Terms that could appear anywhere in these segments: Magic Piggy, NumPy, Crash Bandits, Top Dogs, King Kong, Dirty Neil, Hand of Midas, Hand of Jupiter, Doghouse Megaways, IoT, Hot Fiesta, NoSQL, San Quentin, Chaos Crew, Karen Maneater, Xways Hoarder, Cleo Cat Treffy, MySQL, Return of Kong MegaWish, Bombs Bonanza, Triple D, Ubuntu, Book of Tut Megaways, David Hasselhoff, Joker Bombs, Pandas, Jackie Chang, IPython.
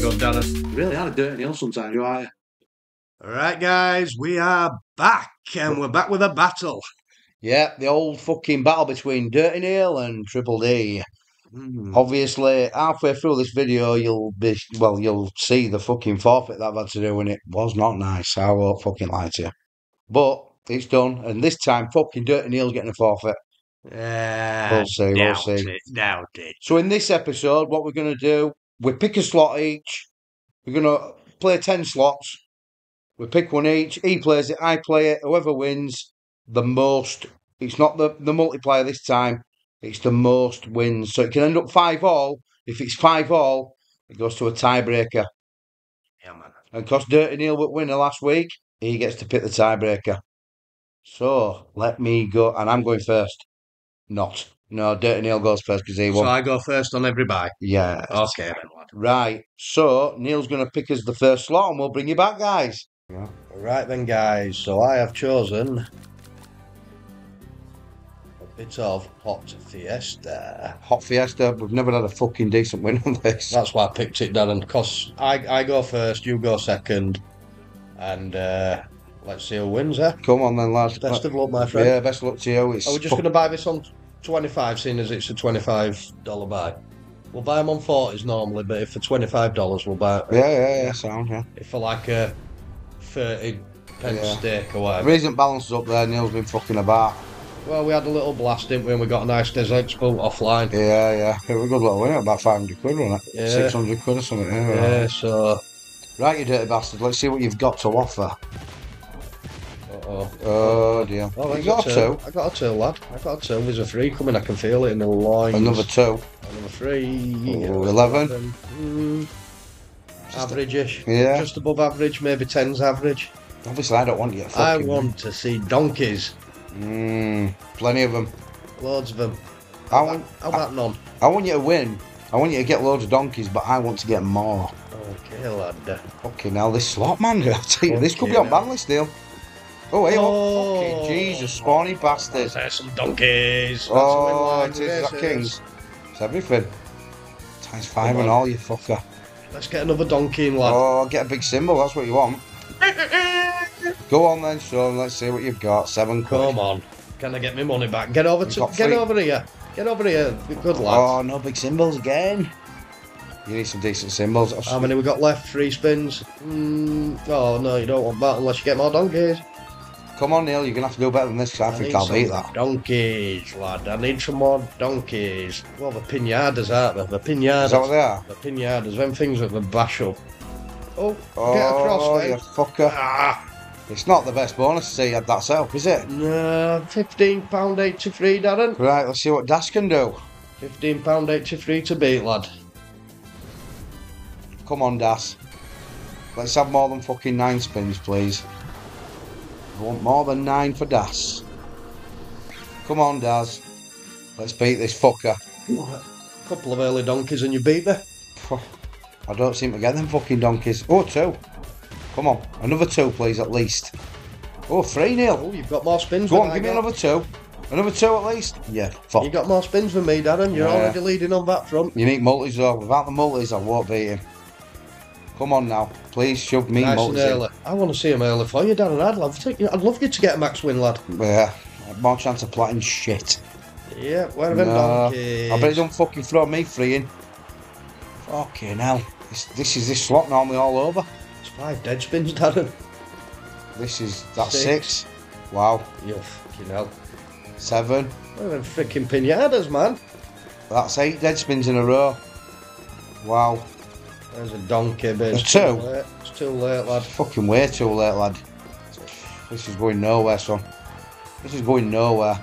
good, Dennis. You really are a Dirty Neil sometimes, you are. All right, guys, we are back, and we're back with a battle. Yeah, the old fucking battle between Dirty Neil and Triple D. Obviously, halfway through this video, you'll see the fucking forfeit that I've had to do, and it was not nice. I won't fucking lie to you. But it's done, and this time, fucking Dirty Neil's getting a forfeit. We'll see, we'll see. So in this episode, what we're going to do, we pick a slot each. We're going to play 10 slots. We pick one each. He plays it, I play it. Whoever wins the most. It's not the multiplier this time. It's the most wins. So it can end up 5-all. If it's 5-all, it goes to a tiebreaker. Yeah, man. And because Dirty Neil was winner last week, he gets to pick the tiebreaker. So let me go. And I'm going first. Not. No, Dirty Neil goes first because he won. So I go first on every bye? Yeah. Okay, then, lad. Right. So Neil's going to pick us the first slot and we'll bring you back, guys. Yeah. Right then, guys. So I have chosen bit of Hot Fiesta. Hot Fiesta, we've never had a fucking decent win on this. That's why I picked it, Darren, because I go first, you go second, and let's see who wins, eh? Come on then, lads. Best of luck, my friend. Yeah, best of luck to you. It's Are we just going to buy this on 25, seeing as it's a $25 buy? We'll buy them on 40s normally, but if for $25, we'll buy it. Yeah, sound, yeah. If for like a 30p steak or whatever. There isn't balances up there, Neil's been fucking about. Well, we had a little blast, didn't we? And we got a nice desserts boat offline. Yeah. It was a good little win, about 500 quid, wasn't it? Yeah. 600 quid or something. Yeah, so... Right, you dirty bastard, let's see what you've got to offer. Uh-oh. Oh, dear. Oh, you got a two? I got a two, lad. I got a two. There's a three coming, I can feel it in the loins. Another two. Another three. Ooh, 11. Average-ish. Yeah. Just above average, maybe 10's average. Obviously, I don't want to get fucking... I want to see donkeys. Plenty of them. Loads of them. How about none? I want you to win. I want you to get loads of donkeys, but I want to get more. Okay, lad. Okay, now this slot, man. I'll tell you, this could be on ban list, Neil. Oh, hey, oh, fucking Jesus, spawny bastards. There's some donkeys. Oh, it is. That Kings. It's everything. Times 5 and all, you fucker. Let's get another donkey in, lad. Oh, get a big symbol, that's what you want. Go on then, son. Let's see what you've got. 7 quid. Come on. Can I get my money back? Get over here. Get over here. Good lad. Oh, no big symbols again. You need some decent symbols. How many we got left? 3 spins. Oh no, you don't want that unless you get more donkeys. Come on, Neil. You're gonna have to do better than this. I think I'll beat that. Donkeys, lad. I need some more donkeys. Well, the pinatas, aren't they? The pinatas. Is that what they are? The pinatas. Them things that they bash up. Oh, get across, mate. You fucker. Ah. It's not the best bonus to see that self, is it? No, £15.83, Darren. Right, let's see what Das can do. £15.83 to beat, lad. Come on, Das. Let's have more than fucking 9 spins, please. I want more than 9 for Das. Come on, Das. Let's beat this fucker. A couple of early donkeys and you beat me. I don't seem to get them fucking donkeys. Oh, 2. Come on, another 2, please, at least. Oh, 3, Neil. Oh, you've got more spins. Go on, give me another 2. Another 2 at least. Yeah, fuck. You got more spins than me, Darren. You're already leading on that front. You need multis, though. Without the multis, I won't beat him. Come on now, please shove me multis. Nice and early. I want to see him early for you, Darren. I'd love you to get a max win, lad. Yeah, more chance of plotting shit. Yeah, where are them donkeys? I bet he don't fucking throw me 3 in. Fucking hell. This slot normally all over. 5 dead spins, Darren. This is... that's 6. Wow. You fucking hell. 7. They're freaking pinatas, man. That's 8 dead spins in a row. Wow. There's a donkey, but it's too late. It's too late, lad. It's fucking way too late, lad. This is going nowhere, son. This is going nowhere.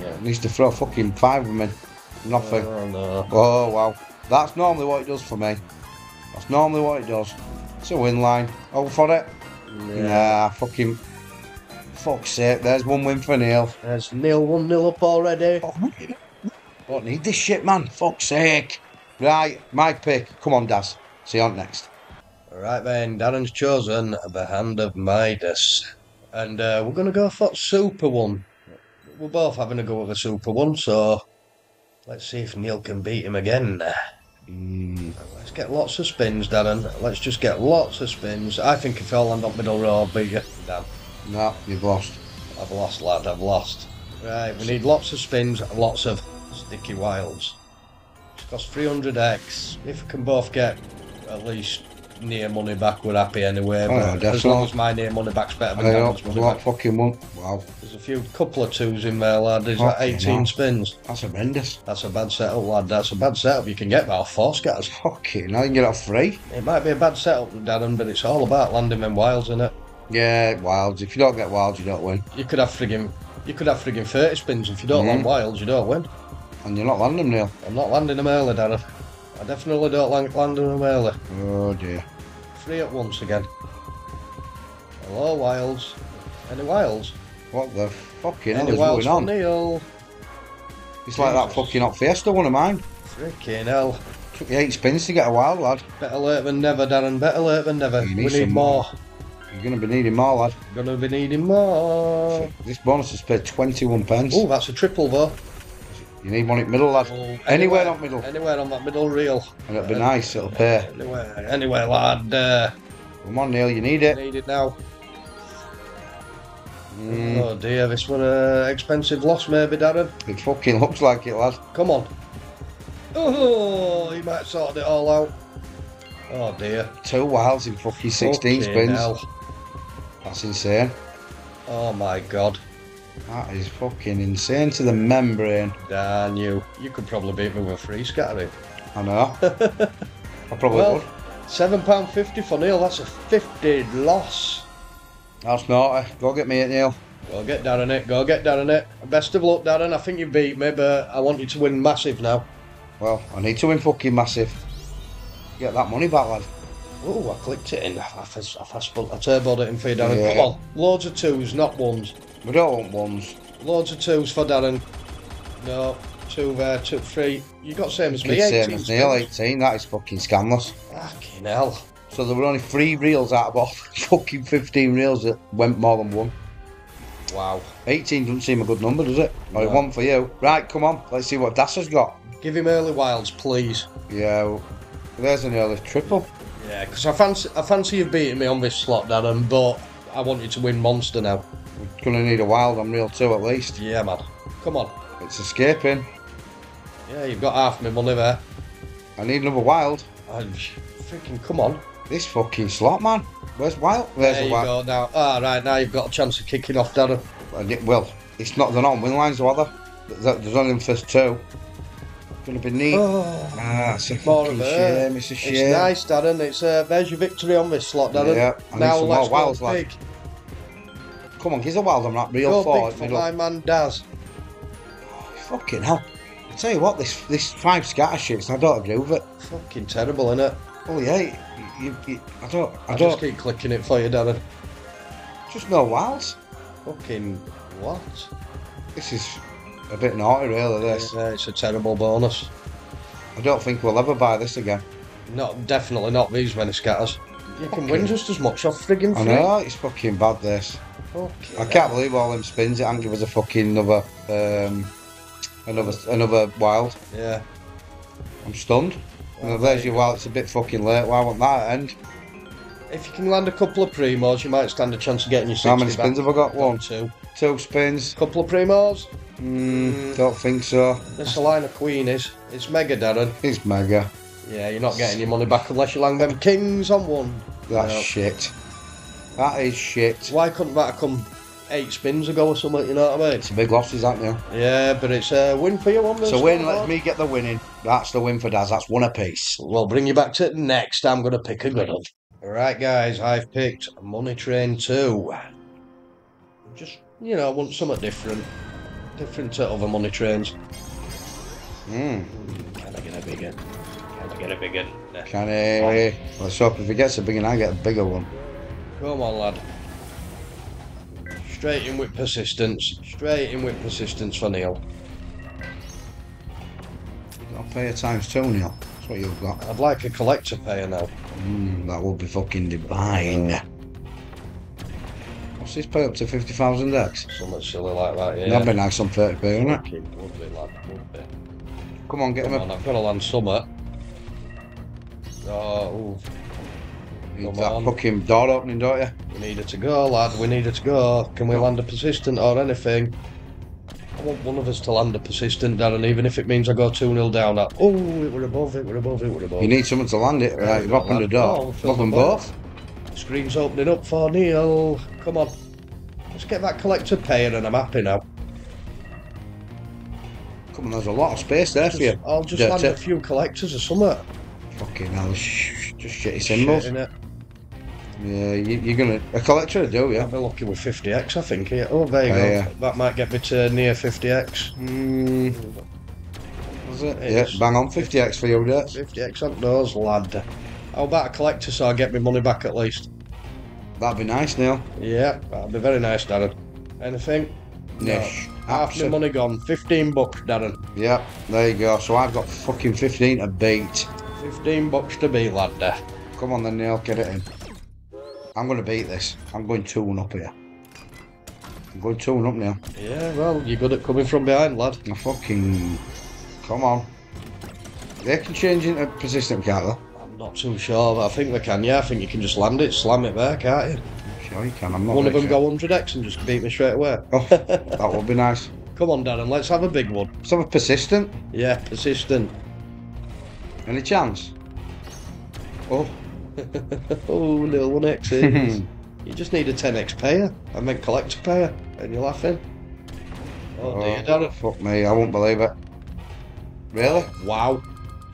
Yeah. Needs to throw fucking 5 of them in. Nothing. Oh, no. Oh, wow. That's normally what it does for me. That's normally what it does. It's a win line. Over for it. Yeah. Nah, fucking... Fuck's sake, there's one win for Neil. There's Neil 1-0 up already. Oh, don't need this shit, man. Fuck's sake. Right, my pick. Come on, Das. See you on next. Right then, Darren's chosen the Hand of Midas. And we're going to go for Super 1. We're both having a go with a Super 1, so... Let's see if Neil can beat him again. Let's get lots of spins, Darren. Let's just get lots of spins. I think if I land up middle road, be you, Dan. No, you've lost. I've lost, lad. I've lost. Right, we need lots of spins and lots of sticky wilds. It's cost 300x. If we can both get at least near money back, we're happy anyway. Oh, yeah, as long as my near money back's better than Dan's money back. Fucking one. Wow. There's a few couple of twos in there, lad. There's like 18 spins. That's horrendous. That's a bad setup, lad. That's a bad setup. You can get about 4 scatters. Fucking hell, you can get off 3. It might be a bad setup, Darren, but it's all about landing them wilds, innit? Yeah, wilds. If you don't get wilds, you don't win. You could have friggin' 30 spins. If you don't land wilds, you don't win. And you're not landing them, Neil. I'm not landing them early, Darren. I definitely don't like landing them early. Oh dear. 3 at once again. Hello, wilds. Any wilds? What the fucking hell is going on? Neil. It's Jesus. Like that fucking Hot Fiesta one of mine. Freaking hell. Took you 8 spins to get a wild, lad. Better late than never, Darren. Better late than never. We need more. You're going to be needing more, lad. Going to be needing more. This bonus has paid 21 pence. Oh, that's a triple, though. You need one at middle, lad. Oh, anywhere on middle. Anywhere on that middle reel. And it'll be nice, it'll pay. Anywhere, lad. Come on, Neil, you need it. Need it now. Oh dear, this was an expensive loss maybe, Darren. It fucking looks like it, lad. Come on. Oh, he might have sorted it all out. Oh dear. 2 wilds in fucking 16 spins. Hell. That's insane. Oh my god. That is fucking insane to the membrane. Damn you. You could probably beat me with 3 scattering. I know. I probably would. £7.50 for Neil, that's a 50 loss. That's naughty. Go get me it, Neil. Go get Darren it, go get Darren it. Best of luck, Darren. I think you beat me, but I want you to win massive now. Well, I need to win fucking massive. Get that money back, lad. Oh, I clicked it in. I turboed it in for you, Darren. Yeah. Come on. Loads of 2s, not 1s. We don't want 1s. Loads of 2s for Darren. No, 2 there, 2, 3. You got same as me, 18. Same as Neil, 18. That is fucking scandalous. Fucking hell. So there were only 3 reels out of all fucking 15 reels that went more than 1. Wow. 18 doesn't seem a good number, does it? Only no. 1 for you. Right, come on. Let's see what Dassa's got. Give him early wilds, please. Yeah. Well, there's an early triple. Yeah, because I fancy you've beaten me on this slot, Darren, but I want you to win monster now. We're going to need a wild on reel 2 at least. Yeah, man. Come on. It's escaping. Yeah, you've got half my money there. I need another wild. Freaking come on. This fucking slot, man. Where's wild? There's a wild. There you go now. Ah, right, now you've got a chance of kicking off, Darren. Well, it's not the non-win lines, rather. There's only the first 2. Going to be neat. Oh, it's a fucking shame. It's a shame. It's nice, Darren. It's there's your victory on this slot, Darren. Yeah, now let's wilds, go big. Lad. Come on, here's a wild on that real forward. Go big for my man, Daz. Oh, fucking hell! I tell you what, this 5 scatter shits. I don't agree with it. Fucking terrible, innit? Oh yeah. I don't. Just keep clicking it for you, Darren. Just no wilds. Fucking what? This is. A bit naughty, really, this. Yeah, it's a terrible bonus. I don't think we'll ever buy this again. Not, definitely not these many scatters. You can win just as much off friggin' free. I know, it's fucking bad, this. Okay. I can't believe all them spins. It and give us a fucking another wild. Yeah. I'm stunned. Well, there's your wild. It's a bit fucking late. Why won't that end? If you can land a couple of primos, you might stand a chance of getting your 60 back. How many spins have I got? 1, 2. 2 spins. Couple of primos? Don't think so. This a line of queenies. It's mega, Darren. It's mega. Yeah, you're not getting your money back unless you land them kings on 1. That's shit. That is shit. Why couldn't that have come 8 spins ago or something, you know what I mean? It's a big loss, is that, Neil? Yeah, but it's a win for you on this. So win, let me get the winning. That's the win for Daz. That's 1 apiece. We'll bring you back to next. I'm going to pick a good one. Right, guys, I've picked Money Train 2. Just, you know, I want something different. Different to other Money Trains. Can I get a big one? Can I get a big one? Can I? Let's hope if he gets a big one, I get a bigger one. Come on, lad. Straight in with persistence. Straight in with persistence for Neil. You've got a payer ×2, Neil. That's what you've got. I'd like a collector payer now. That would be fucking divine. What's this pay up to 50,000x? Something silly like that, yeah. That'd be nice on 30p, wouldn't it? Lovely, lad, lovely. Come on, get him up. I've got to land summer. Oh, come that on. Fucking door opening, don't you? We need it to go, lad. We need it to go. Can we land a persistent or anything? I want one of us to land a persistent, Darren, even if it means I go 2-0 down that. Oh, it were above, it were above, it were above. You need someone to land it, right? You've opened the door. Love them both. Screen's opening up for Neil. Come on. Let's get that collector paying and I'm happy now. Come on, there's a lot of space there for you. I'll just land a few collectors or something. Fucking hell, just shitty symbols. Yeah, you're gonna a collector, do you? I'll be lucky with 50x, I think. Here. Oh, there you go. Yeah. That might get me to near 50x. Mm. Was it? Yeah, bang on 50x for you, Dad. 50x on those, lad. How about a collector so I get my money back at least? That'd be nice, Neil. Yeah, that'd be very nice, Darren. Anything? Nish. No. Half my money gone. 15 bucks, Darren. Yeah, there you go. So I've got fucking 15 to beat. 15 bucks to beat, lad. Come on then, Neil, get it in. I'm going to beat this. I'm going 2-1 up here. I'm going 2-1 up now. Yeah, well, you're good at coming from behind, lad. I fucking... Come on. They can change into persistent, can't they? I'm not too sure, but I think they can, yeah. I think you can just land it, slam it there, can't you? I'm sure you can, I'm not One of them sure. Go 100x and just beat me straight away. Oh, that would be nice. Come on, Darren, let's have a big one. Let's have a persistent. Yeah, persistent. Any chance? Oh. Oh, little 1x's. You just need a 10x payer and then collector payer, and you're laughing. Oh dear, Darren. Fuck me, I won't believe it. Really? Wow.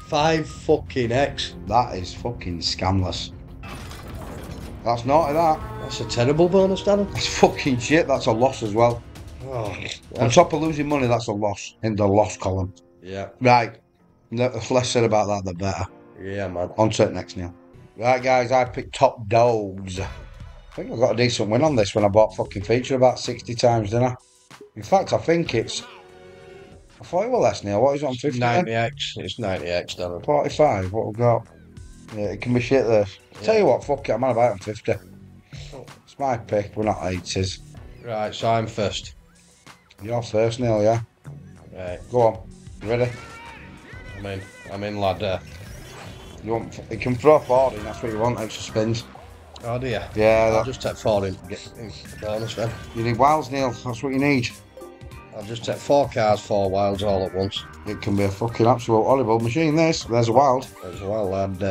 5 fucking X. That is fucking scamless. That's naughty, that. That's a terrible bonus, Darren. That's fucking shit, that's a loss as well. Oh, on top of losing money, that's a loss in the loss column. Yeah. Right. The less said about that, the better. Yeah, man. On to the next now. Right guys, I picked Top Dogs. I think I got a decent win on this when I bought fucking feature about 60 times, didn't I? In fact, I think it's... I thought it was less, Neil. What is it on 50? 90x. It's 90x, Darren. 45, what we've got. Yeah, it can be shit this. Yeah. Tell you what, fuck it, I'm on about on 50. It's my pick, we're not 80s. Right, so I'm first. You're first, Neil, yeah? Right. Go on. You ready? I'm in, lad. You want, it can throw 40, that's what you want, extra spins. Oh dear. Yeah. I'll just take 4 in. Bonus then. You need wilds, Neil, that's what you need. I'll just take 4 cars, 4 wilds all at once. It can be a fucking absolute horrible machine, this. There's a wild. There's a wild, lad.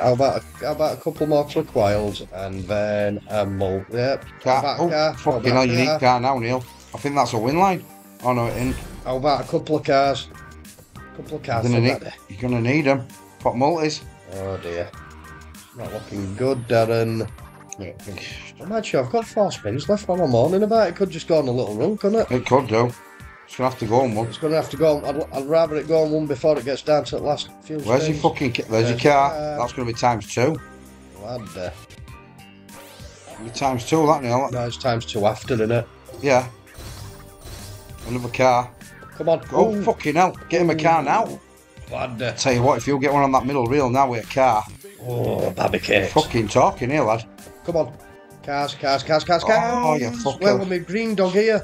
How about a couple more click wilds and then a mult. Yep. Car. Oh, car. Fucking hell, you need car now, Neil. I think that's a win line. Oh no, it isn't. How about a couple of cars? A couple of cars. You're going to need them. Pot multis. Oh dear. Not looking good, Darren. Yeah. Imagine I've got 4 spins left on my morning about. It could just go on a little run, couldn't it? It could do. It's going to have to go on one. It's going to have to go on. I'd rather it go on one before it gets down to the last few spins. Where's your fucking... There's your car. That's going to be ×2. Lad. It'll be ×2, that, Neil. No, it's ×2 after, isn't it? Yeah. Another car. Come on. Oh, ooh. Fucking hell. Get him a car now. Lad. Tell you what, if you'll get one on that middle reel now with a car. Oh, baby cakes. Fucking talking here, lad. Come on. Cars. Oh, you fucking... Where with me green dog here?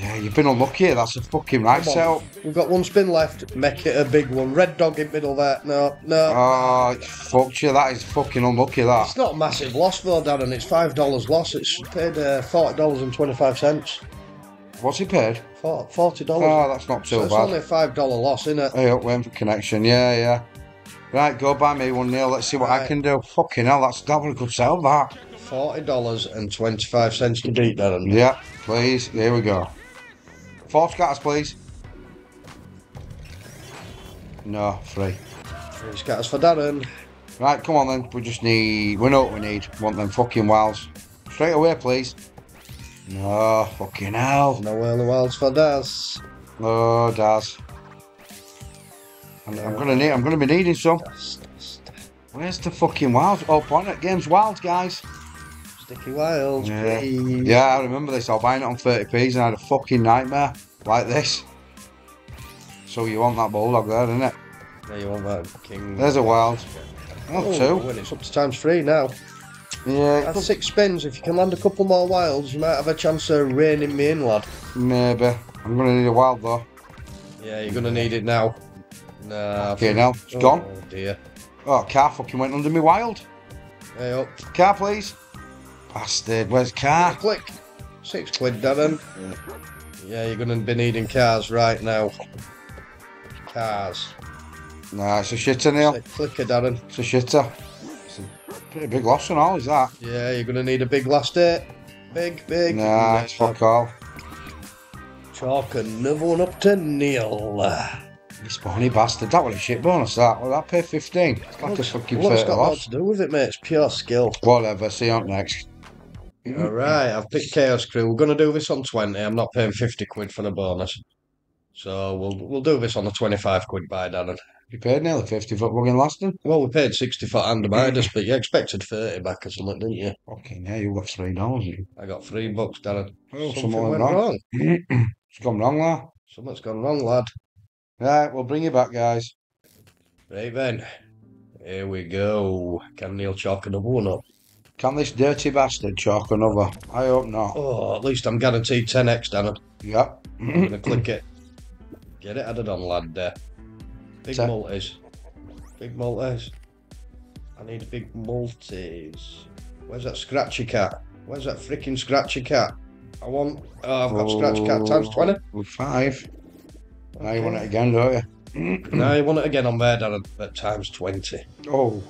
Yeah, you've been unlucky here. That's a fucking right setup. We've got one spin left. Make it a big one. Red dog in middle there. No. Oh, fuck you. That is fucking unlucky, that. It's not a massive loss, though, Darren. It's $5 loss. It's paid $40.25. What's he paid? $40. Oh, that's not too bad. It's only a $5 loss, isn't it? Hey, up, waiting for connection. Yeah. Right, go buy me one, Neil. Let's see what I can do. Fucking hell, that was a good sell, that. $40.25 to beat, Darren. Yeah, please. Here we go. 4 scatters, please. No, 3. 3 scatters for Darren. Right, come on then. We just need... We know what we need. Want them fucking wilds. Straight away, please. No, fucking hell. No early wilds for Daz. No, Daz. I'm gonna be needing some. Where's the fucking wilds? Oh, Planet Games wilds, guys. Sticky wilds, please. Yeah, I remember this. I was buying it on 30p's and I had a fucking nightmare like this. So you want that bulldog there, innit? Yeah, you want that king. There's a wild. Oh, 2. It's up to ×3 now. Yeah, that's 6 spins. If you can land a couple more wilds, you might have a chance of reining me in, lad. Maybe. I'm going to need a wild, though. Yeah, you're going to need it now. Nah. Okay, now. It's gone. Oh, dear. Oh, car fucking went under me wild. Hey up. Car, please. Bastard, where's car? Click. £6, Darren. Yeah, you're going to be needing cars right now. Cars. Nah, it's a shitter, Neil. It's a clicker, Darren. It's a shitter. It's a pretty big loss and all, is that? Yeah, you're going to need a big last date. Big, big. Nah, it's fuck all. Chalk another one up to Neil. This bony bastard. That was a shit bonus, that. Well, that paid 15. It's like a fucking 30 loss. What's got lots to do with it, mate? It's pure skill. Whatever, see you on next. Alright, I've picked Chaos Crew. We're going to do this on 20. I'm not paying £50 for the bonus. So we'll do this on the £25 buy, Darren. You paid nearly 50 for fucking Laston? Well, we paid 60 for Hand of Midas, but you expected 30 back or something, didn't you? Fucking yeah, you got $3. I got $3, Darren. Oh, something went wrong. It's gone wrong, lad. Something's gone wrong, lad. Right, we'll bring you back, guys. Right then. Here we go. Can Neil chalk another one up? Can this dirty bastard chalk another? I hope not. Oh, at least I'm guaranteed 10x, Darren. Yep. I'm going to click it. Get it added on, lad, there. Big multis. Big multis. I need big multis. Where's that scratchy cat? Where's that freaking scratchy cat? I want... Oh, I've got scratchy cat times 20. With 5. Okay. Now you want it again, don't you? Now you want it again on there, Darren, at times 20. Oh.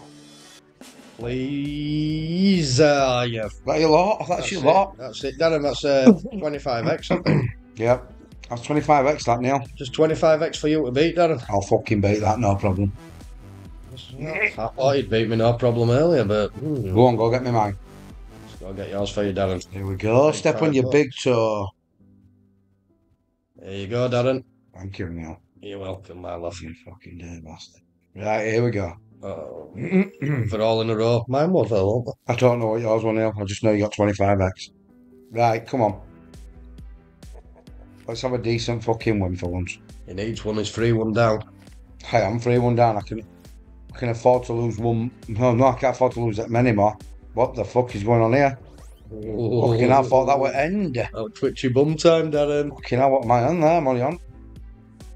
Please. Yeah. That's your lot. That's your lot. That's it, Darren. That's 25x, I think. Yep. That's 25x that, Neil. Just 25x for you to beat, Darren. I'll fucking beat that, no problem. I thought you'd beat me no problem earlier, but... Go on, go get me mine. Let's go get yours for you, Darren. Here we go, step on your big toe. There you go, Darren. Thank you, Neil. You're welcome, my love. You fucking dirty bastard. Right, here we go. Oh, for all in a row. Mine was, though. I don't know what yours was, Neil. I just know you got 25x. Right, come on. Let's have a decent fucking win for once. He needs one. He's 3-1 down. Hey, I'm 3-1 down. I can afford to lose one. No, I can't afford to lose that many more. What the fuck is going on here? Oh, fucking I thought that would end. Oh, twitchy bum time, Darren. Fucking hell, what am I on there? I'm only on.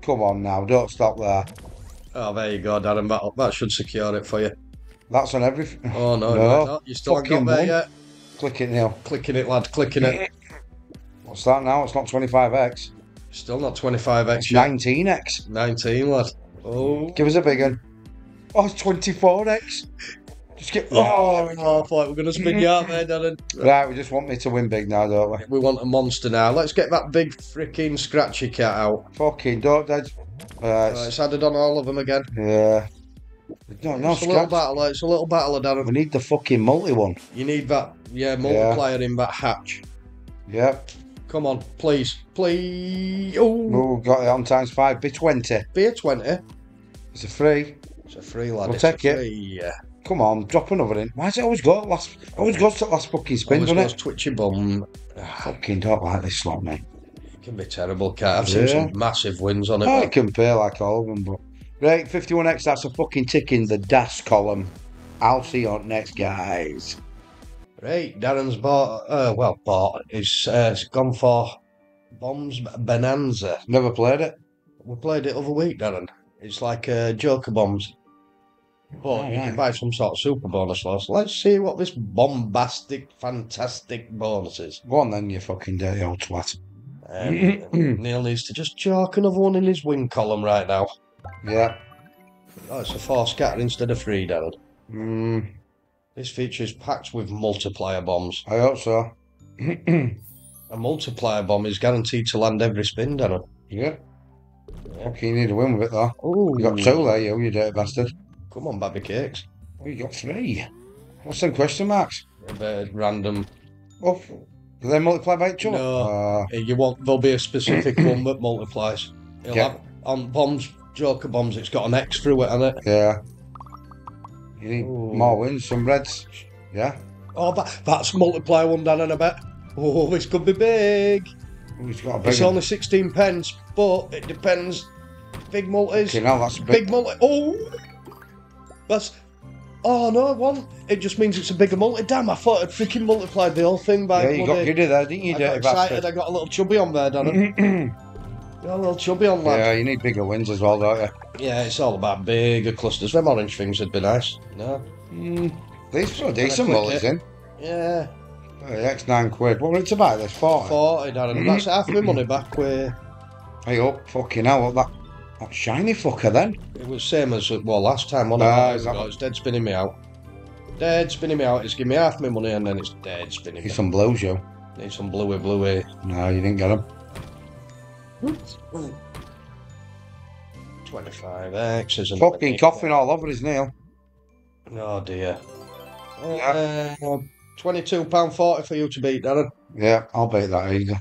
Come on now, don't stop there. Oh, there you go, Darren. That should secure it for you. That's on everything. Oh, no, no. You still haven't got there yet. Click it, Neil. Clicking it, lad. Clicking it. What's that now? It's not 25x. Still not 25x. It's 19x. 19, lad. Oh. Give us a big one. Oh, it's 24x. Just get... Oh, I thought we were going to spin you out there, Darren. Right, we just want me to win big now, don't we? We want a monster now. Let's get that big freaking scratchy cat out. Fucking don't, Dad. It's added on all of them again. Yeah. No, it's a little battle. It's a little battle, Darren. We need the fucking multi one. You need that, yeah, multiplier in that hatch. Yep. Come on, please, please. Oh, got it on times 5. Be 20. Be a 20. It's a 3. It's a 3, lad. We'll take it. Yeah. Come on, drop another in. Why does it always go to last? Always goes to last fucking spin, doesn't it? Always goes twitchy bum. Fucking don't like this slot, mate. It can be terrible, cat. I've seen some massive wins on it. Oh, it can pay like all of them, but right, 51x. That's a fucking tick in the dash column. I'll see you on next, guys. Right, Darren's bought, he's gone for Bombs Bonanza. Never played it. We played it other week, Darren. It's like Joker Bombs. But you can buy some sort of super bonus loss. Let's see what this bombastic, fantastic bonus is. Go on then, you fucking dirty old twat. Neil needs to just chalk another one in his win column right now. Yeah. Oh, it's a 4 scatter instead of 3, Darren. Hmm. This feature is packed with multiplier bombs. I hope so. A multiplier bomb is guaranteed to land every spin, Darren. Yeah. Okay, you need a win with it, though. Ooh. You got 2 there, you dirty bastard. Come on, baby cakes. Oh, you got 3. What's them question marks? They're random. Oh, do they multiply by each other? No. You won't, there'll be a specific one that multiplies. It'll have, on bombs, Joker Bombs, it's got an X through it, hasn't it? Yeah. You need more wins, some reds. Yeah. Oh, that's multiplier one, Darren, I bet. Oh, this could be big. Ooh, it's got a big one. Only 16p, but it depends. Big multis. Okay, now that's big. Big multi. Oh! That's... Oh, no, one. It just means it's a bigger multi. Damn, I thought I'd freaking multiplied the whole thing by... Yeah, you got giddy there, didn't you, dirty bastard? I got excited. I got a little chubby on there, Darren. You're a little chubby on that. Yeah, you need bigger wins as well, don't you? Yeah, it's all about bigger clusters. Them orange things would be nice. No? Mm. These are decent mullets in. Yeah. Oh, that's £9. What was it to buy this? 40? 40, Darren. That's half my money back where... Hey up, fucking hell, up that shiny fucker then. It was same as, well, last time, wasn't it? That... It's dead spinning me out. Dead spinning me out. It's giving me half my money and then it's dead spinning me out. Need some blues, yo. Need some bluey. No, you didn't get them. 25x isn't fucking coughing all over his nail. Oh dear. Yeah. £22.40 for you to beat, Darren. Yeah, I'll beat that easy.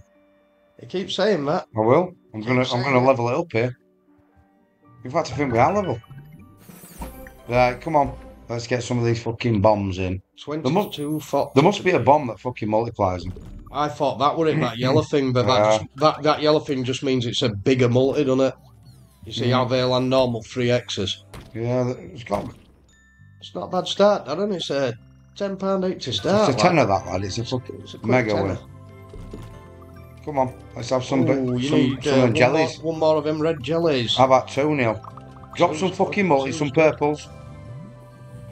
You keep saying that. I will. I'm gonna level it up here. In fact, I think we are level. Right, come on. Let's get some of these fucking bombs in. 22. There must be a bomb that fucking multiplies them. I thought that were it, that yellow thing, but that yellow thing just means it's a bigger multi, doesn't it? You see how they land normal 3x's. Yeah, it's got. It's not a bad start, Darren. It's a £10.80 start. It's a tenner, that lad. It's a fucking mega win. Come on, let's have some. Ooh, you need some jellies. One more of them red jellies. How about two, Neil? Drop some fucking multi, some purples.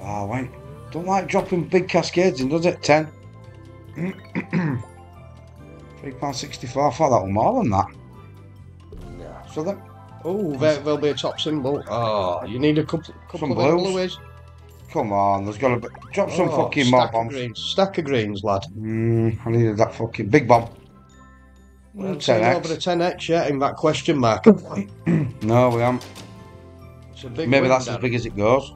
Oh, wait. Don't like dropping big cascades in, does it? 10. £3.64. I thought that was more than that. Yeah. So that. Oh, there will be a top symbol. Oh, you need a couple of blues. Come on, there's got to be. Drop some fucking more bombs. Stack of greens, lad. I needed that fucking big bomb. Well, 10x. Over a 10x yet in that question mark. No, we haven't. Maybe that's as big as it goes.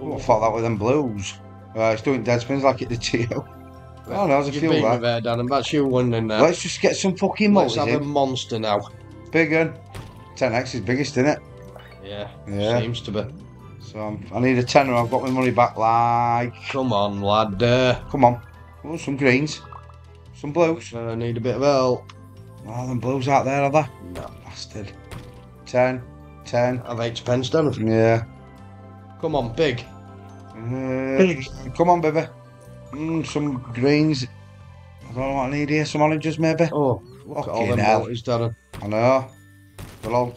Ooh. I thought that with them blues. It's doing dead spins like it did to you. I don't know, there's a few there. There, Dan, and that's you winning now. Let's just get some fucking multis. Let's have a monster now. Big one. 10x is biggest, isn't it? Yeah, yeah. Seems to be. So I need a tenner. I've got my money back, like. Come on, lad. Come on. Oh, some greens. Some blues. I need a bit of help. Oh, them blues out there, are they? No. Bastard. 10. I've 8 pence, Dan. Yeah. Come on, big. Come on, baby. Some greens. I don't know what I need here. Some oranges, maybe. Oh, look at all them multis, Darren. I know. They're all...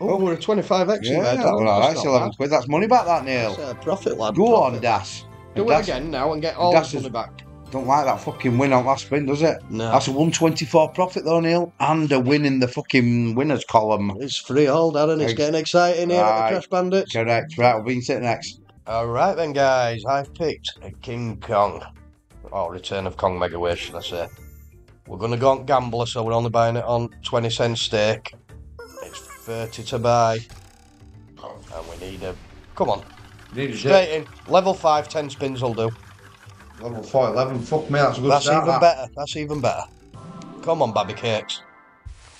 Oh, we're a 25x. Yeah, there, that's £11. That's money back, that, Neil. That's a profit, lad. Go on, Das. Do it again now and get all the money back. Don't like that fucking win on last spin, does it? No. That's a 124 profit, though, Neil. And a win in the fucking winners column. It's freehold, Darren. It's getting exciting here at the Crash Bandits. Correct. Right, we'll be in sit next. Alright then, guys, I've picked King Kong, or Return of Kong MegaWish, let's say. We're going to go on Gambler, so we're only buying it on 20 cent stake. It's 30 to buy. And we need a... Come on. Straight in. Level 5, 10 spins will do. Level 4, 11. Fuck me, that's a good start. That's even better. That's even better. Come on, Babby Cakes.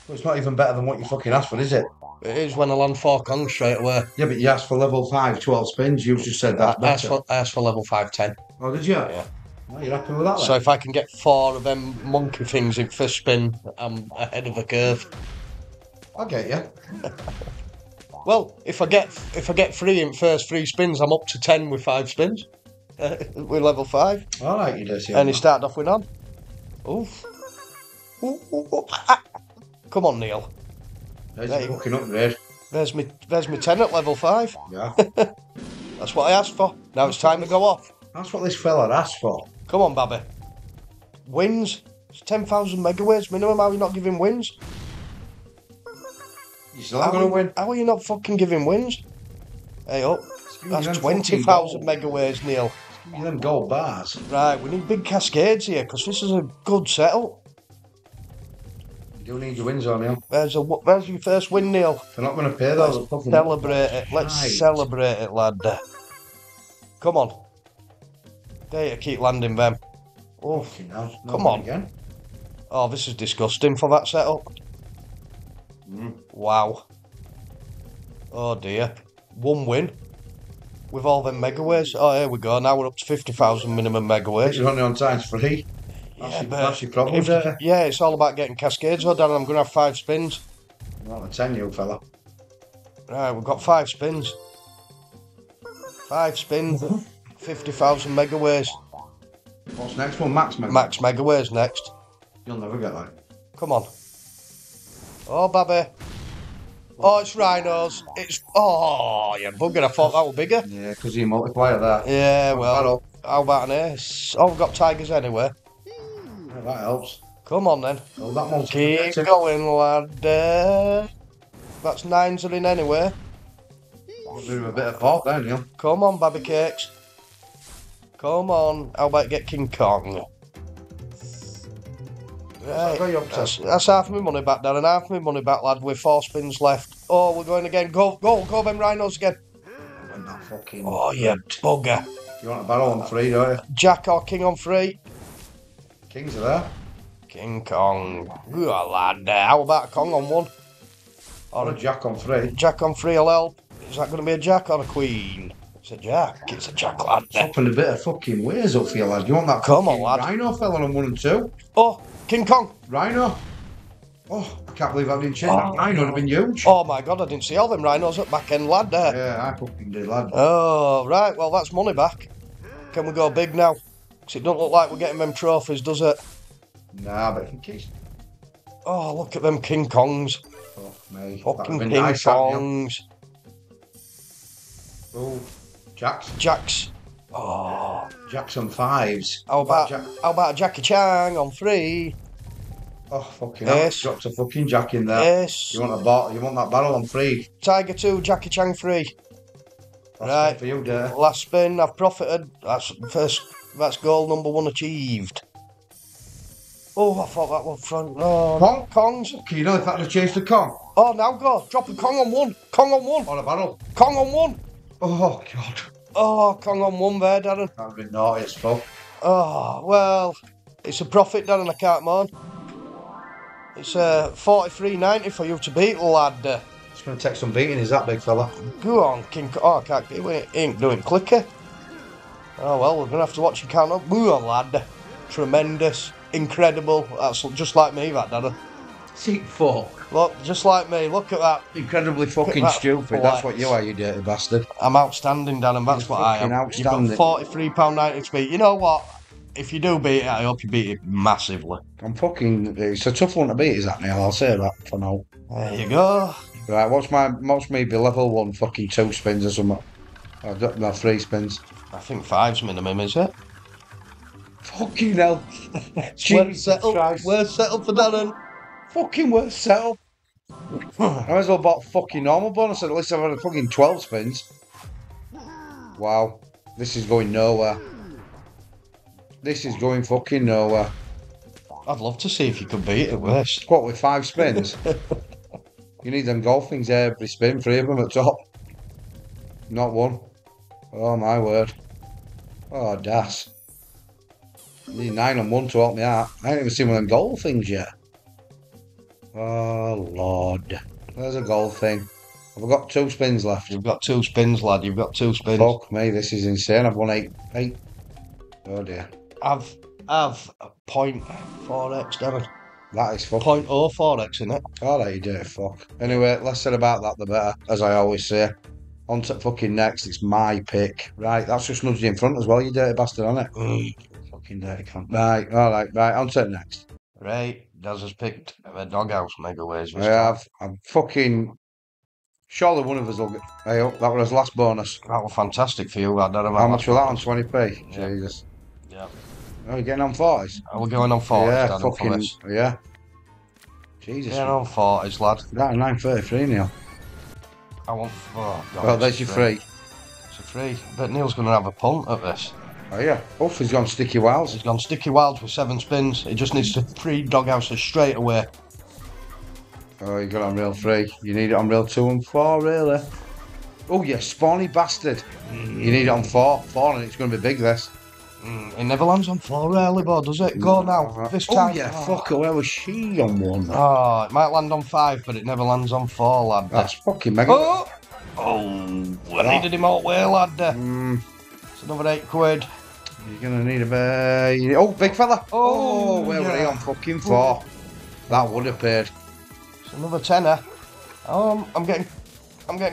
Well, it's not even better than what you fucking asked for, is it? It is when I land 4 Kongs straight away. Yeah, but you asked for level 5, 12 spins. You just said that. I asked for level 5, 10. Oh, did you? Yeah. Well, you're happy with that, then? So if I can get 4 of them monkey things in first spin, I'm ahead of the curve. I get you. Well, if I get 3 in first 3 spins, I'm up to 10 with 5 spins. With level 5. All right, you do see. And he started off with none. Oof. Ooh. Ah. Come on, Neil. There's fucking upgrade. There's my 10 at level 5. Yeah. That's what I asked for. Now it's time to go off. That's what this fella asked for. Come on, Babby. Wins. It's 10,000 megaways minimum. How are you not giving wins? You're still not going to win. How are you not fucking giving wins? Hey up. That's 20,000 megaways, Neil. Give me them gold bars. Right, we need big cascades here because this is a good setup. You need your wins on, Neil. There's your first win, Neil. They're not going to pay those. Celebrate it. Let's celebrate it, lad. Come on. There you keep landing them. Oh, come on. Again. Oh, this is disgusting for that setup. Wow. Oh, dear. One win. With all them megaways. Oh, here we go. Now we're up to 50,000 minimum megaways. You're only on times free. That's your problem, yeah, it's all about getting cascades. Oh, Dan, I'm going to have 5 spins. Not a 10, you fella. Right, we've got 5 spins. 5 spins, 50,000 megaways. What's next one? Max megaways next. You'll never get that. Come on. Oh, baby. Oh, it's rhinos. It's... Oh, you're bugger. I thought that were bigger. Yeah, because you multiply that. Yeah, well, how about an ace? Oh, we've got tigers anyway. Yeah, that helps. Come on, then. Oh, that one's keep going, lad. That's nines are in anyway. I'll do a bit of pop, don't you? Come on, baby cakes. Come on. How about get King Kong? Right. That's half my money back, Darren. Half my money back, lad. With 4 spins left. Oh, we're going again. Go, go, go, them rhinos again. Oh, you bugger. You want a barrel on 3, don't you? Jack or King on 3. Kings are there. King Kong. Ooh, lad. How about a Kong on 1? Or a Jack on 3. Jack on 3 will help. Is that going to be a Jack or a Queen? It's a Jack. It's a Jack, lad. Popping a bit of fucking ways up for you, lad. You want that Come on, lad. Rhino fell on 1 and 2. Oh. King Kong. Rhino. Oh, I can't believe I didn't check. That rhino would have been huge. Oh, my God, I didn't see all them rhinos at back end, lad. Yeah, I fucking did, lad. Oh, right. Well, that's money back. Can we go big now? Because it don't look like we're getting them trophies, does it? Nah, but in case... Oh, look at them King Kongs. Fuck me. Fucking King Kongs. Oh, Jacks. Jacks. Oh, Jack's on 5s. How about Jackie Chang on 3? Oh, fucking hell. Dropped a fucking Jack in there. Yes. You want that barrel on 3? Tiger 2, Jackie Chang 3. That's right. For you, dear. Last spin, I've profited. That's goal number 1 achieved. Oh, I thought that was front. Oh, Kong? Kongs. Fucking hell, if that had chased the Kong. Oh, now go. Drop a Kong on 1. Kong on 1. Or a barrel. Kong on 1. Oh, God. Oh, Kong on 1 there, Darren. That'd be naughty as fuck. Oh, well, it's a profit, Darren, I can't moan. It's $43.90 for you to beat, lad. It's going to take some beating, is that big fella? Go on, King Kong. Oh, I can't get it. He ain't doing clicker. Oh, well, we're going to have to watch you count up. Go on, lad. Tremendous. Incredible. That's just like me, that, Darren. Seat 4. Look, just like me, look at that. Incredibly fucking that stupid. Polite. That's what you are, you dirty bastard. I'm outstanding, Dan, and that's what I am. Outstanding. You've got £43.90 to beat. You know what? If you do beat it, I hope you beat it massively. I'm fucking... It's a tough one to beat, is that, Neil? I'll say that for now. There you go. Right, what's me be level 1 fucking 2 spins or something? I've got my 3 spins. I think 5's minimum, is it? Fucking hell. Where's settled for Darren? Fucking worth settle. I might as well bought fucking normal bonus. At least I've had a fucking 12 spins. Wow. This is going nowhere. This is going fucking nowhere. I'd love to see if you could beat it worse. What, with 5 spins? You need them golf things every spin, 3 of them at top. Not 1. Oh, my word. Oh, das. I need 9 on 1 to help me out. I ain't even seen one of them golf things yet. Oh, Lord. There's a goal thing. I've got 2 spins left. You've got 2 spins, lad. You've got 2 spins. Fuck me, this is insane. I've won 8. Oh, dear. I've a 0.4x, Darren. That is fucking... 0.04x, isn't it? All right, you dirty fuck. Anyway, less said about that, the better, as I always say. On to fucking next. It's my pick. Right, that's just nudged in front as well, you dirty bastard, isn't it? Fucking dirty cunt. Right, all right, on to next. Right. Daz has picked a Doghouse Megaways. I'm fucking... Surely one of us will get... Hey, oh, that was his last bonus. That was fantastic for you, lad. How much was that on 20p? Yeah. Jesus. Yeah. Oh, you're getting on 40s? We're going on 40s, yeah, Dad, fucking... Yeah. Jesus. Getting on 40s, lad. That 933, Neil. I want... Oh, God, well, there's your free. It's a free. But Neil's going to have a punt at this. Oh yeah, Huff has gone sticky wilds. He's gone sticky wilds with 7 spins. He just needs to 3 doghouses straight away. Oh, you got it on reel 3. You need it on reel 2 and 4, really. Oh, you spawny bastard. You need it on 4 and it's going to be big, this. It never lands on 4 rarely, boy, does it? Go now, this time. Oh yeah, fuck, where was she on 1? Oh, it might land on 5, but it never lands on 4, lad. That's fucking mega. Oh, I needed him all way, lad. It's another 8 quid. You're going to need a bit... Oh, big fella! Oh, where were he on fucking 4? That would have paid. It's another tenner. I'm getting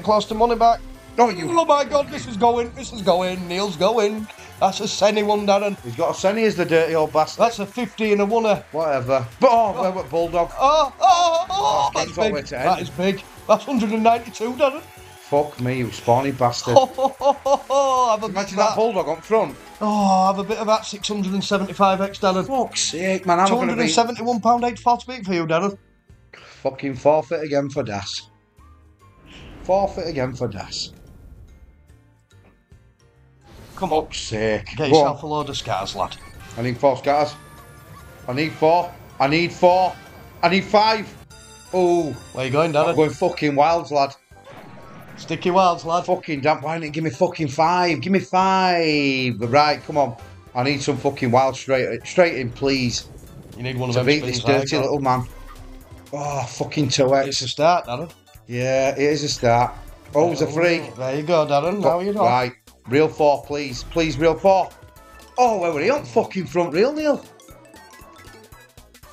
close to money back. Oh, you... Oh, my God, this is going. Neil's going. That's a Senny one, Darren. He's got a Senny as the dirty old bastard. That's a 50 and a 1er. Whatever. But, oh, where were Bulldog? Oh, oh, oh, Oh, that's big. That is big. That's 192, Darren. Fuck me, you spawny bastard. Imagine that bulldog on front. Oh, have a bit of that 675x, Darren. Fuck's sake, man. £271.84 for you, Darren. Fucking forfeit again for Das. Forfeit again for Das. Come on. Fuck's sake. Get yourself a load of scars, lad. I need 4 scars. I need 4. I need 4. I need 5. Oh. Where are you going, Darren? I'm going fucking wilds, lad. Sticky wilds, lad. Fucking damn. Why didn't it give me fucking 5? Give me 5. Right, come on. I need some fucking wilds straight in, please. You need one of them to beat this dirty little man. Oh, fucking 2x. It's a start, Darren. Yeah, it is a start. Oh, it's a 3. There you go, Darren. Now you're not. Right. Real 4, please. Please, real 4. Oh, where were he on fucking front? Real Neil.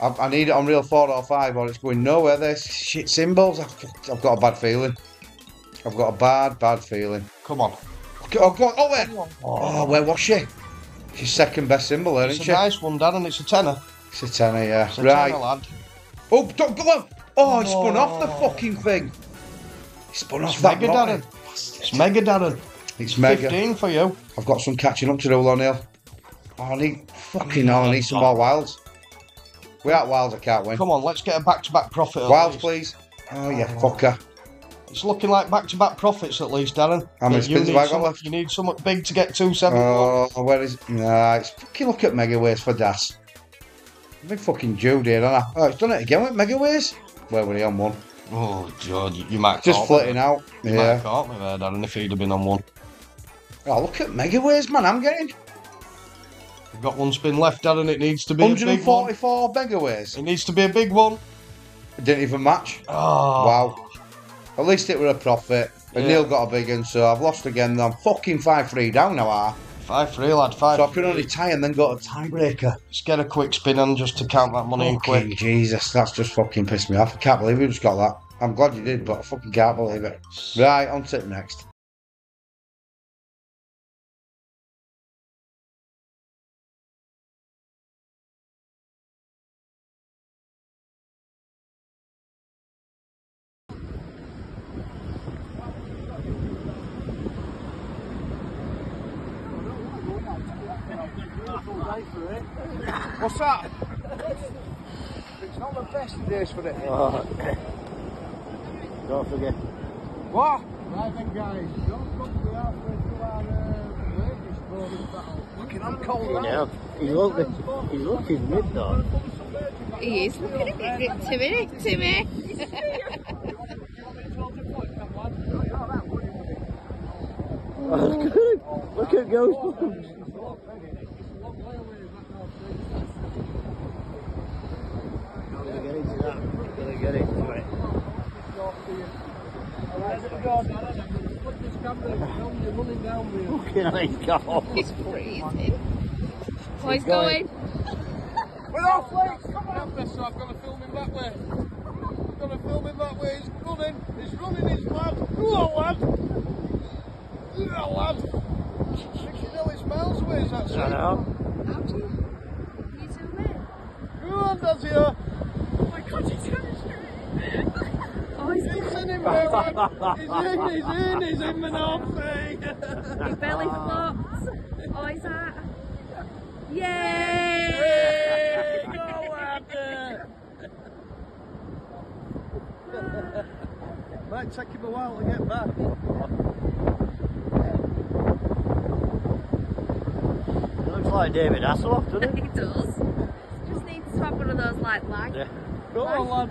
I need it on real 4 or 5 or it's going nowhere. This shit symbols. I've got a bad feeling. I've got a bad feeling. Come on. Oh, go on. Oh, where? Oh, where was she? She's second best symbol there, isn't she? It's a nice one, Darren. It's a tenner. It's a tenner, yeah. It's a tenner, lad. Oh, don't go on. Oh, it spun off the fucking thing. It spun off that mega, Darren. It's mega, Darren. It's mega. 15 for you. I've got some catching up to do, O'Neill. Oh, I need fucking hell. I need some more wilds. Without wilds, I can't win. Come on, let's get a back-to-back profit. Wilds, please. Oh, yeah, fucker. It's looking like back-to-back profits at least, Darren. How many spins have I got left? You need something big to get 270. Oh, where is it? Nah, it's fucking look at Megaways for Das. I'm big fucking Jude here, don't I? Oh, it's done it again with Megaways. Where were he on 1? Oh, God, you might just flitting out. You might have caught me there, Darren, if he'd have been on 1. Oh, look at Megaways, man, I'm getting. You've got one spin left, Darren, it needs to be 144 a big one. Megaways. It needs to be a big one. It didn't even match. Oh. Wow. At least it were a profit. And Neil got a big one, so I've lost again. I'm fucking 5-3 down now, 5-3, lad, 5-3. So I can only tie and then go to tiebreaker. Just get a quick spin on just to count that money in quick. Jesus, that's just fucking pissed me off. I can't believe you just got that. I'm glad you did, but I fucking can't believe it. Right, on to it next. What's that? It's not the best of days for it. Oh. Don't forget. What? Right then, guys, don't come to halfway through our latest boarding battle. Fucking, I'm cold now. He's looking mid, though. He is looking a bit ripped to me, Look at Ghostbusters. He's freezing. Oh, he's going. We're off, mate. Come on. So I've got to film him that way. I've got to film him that way. He's running. He's running. He's mad. Go on, lad. Go on, lad. 6 it's miles away. Is that so? I know. How do you? He's away. Go on, does he? Oh my God, he's in. He's in my knob. His belly flops. Oh, he's out. Yay! Hey, go, lad! Might take him a while to get back. He looks like David Hasselhoff, doesn't he? He does. Just needs to have one of those like. Yeah. Go on, lad.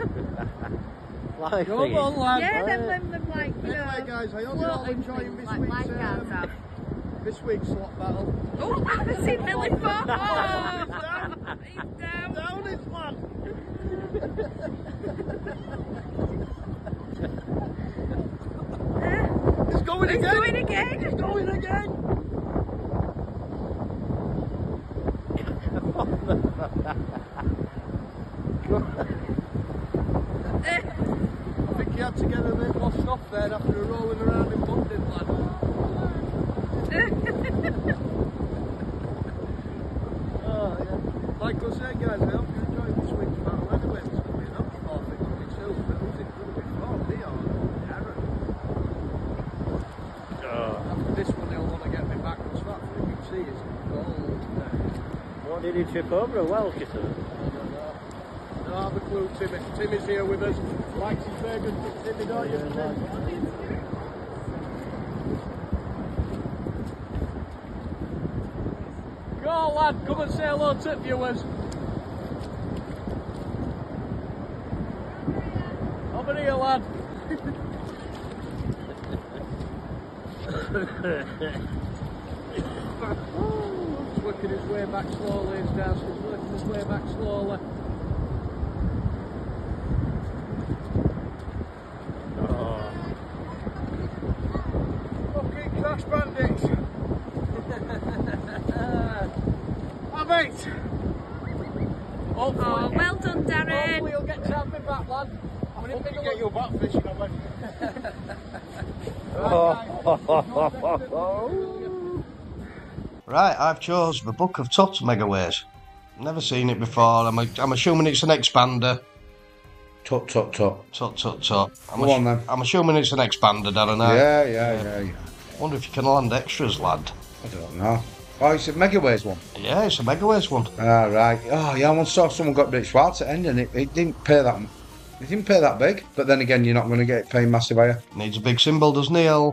Life come on, lad. Yeah, then when them like, you know. Anyway, guys, I hope you're all enjoying this week's this week's slot battle. Oh, I haven't seen Billy for. Oh, he's down. Down his lad. He's going again. He's going again. He's going again. Had to get a bit washed off there after rolling around in London, lad. Oh, yeah. Like I said, guys, I hope you enjoyed this week's battle. Anyway, it's going to be an awful thing coming soon. did you trip over a Welsh or something? I don't have a clue, Timmy. Timmy's here with us. Likes his burgers, but Timmy, don't you, Timmy? Go on, lad, come and say hello to viewers. Over here, lad. He's working his way back slowly, his dad. He's working his way back slowly. Oh. Fucking Crash Bandits! Have it! Oh, well done, Darren! Hopefully you'll get to have me back, lad. I'm going to get your back fishing, I went. Right, I've chose the Book of Tut Megaways. Never seen it before. I'm assuming it's an expander. Tut tut tut. Tut tut tut. I'm assuming it's an expander, Darren. Yeah. I wonder if you can land extras, lad. I don't know. Oh, it's a Megaways one. Yeah, it's a Megaways one. Ah, right. Oh, yeah. I once saw someone got British Schwartz at end, and it didn't pay that. It didn't pay that big, but then again, you're not going to get it paying massive, are you? Needs a big symbol, does Neil?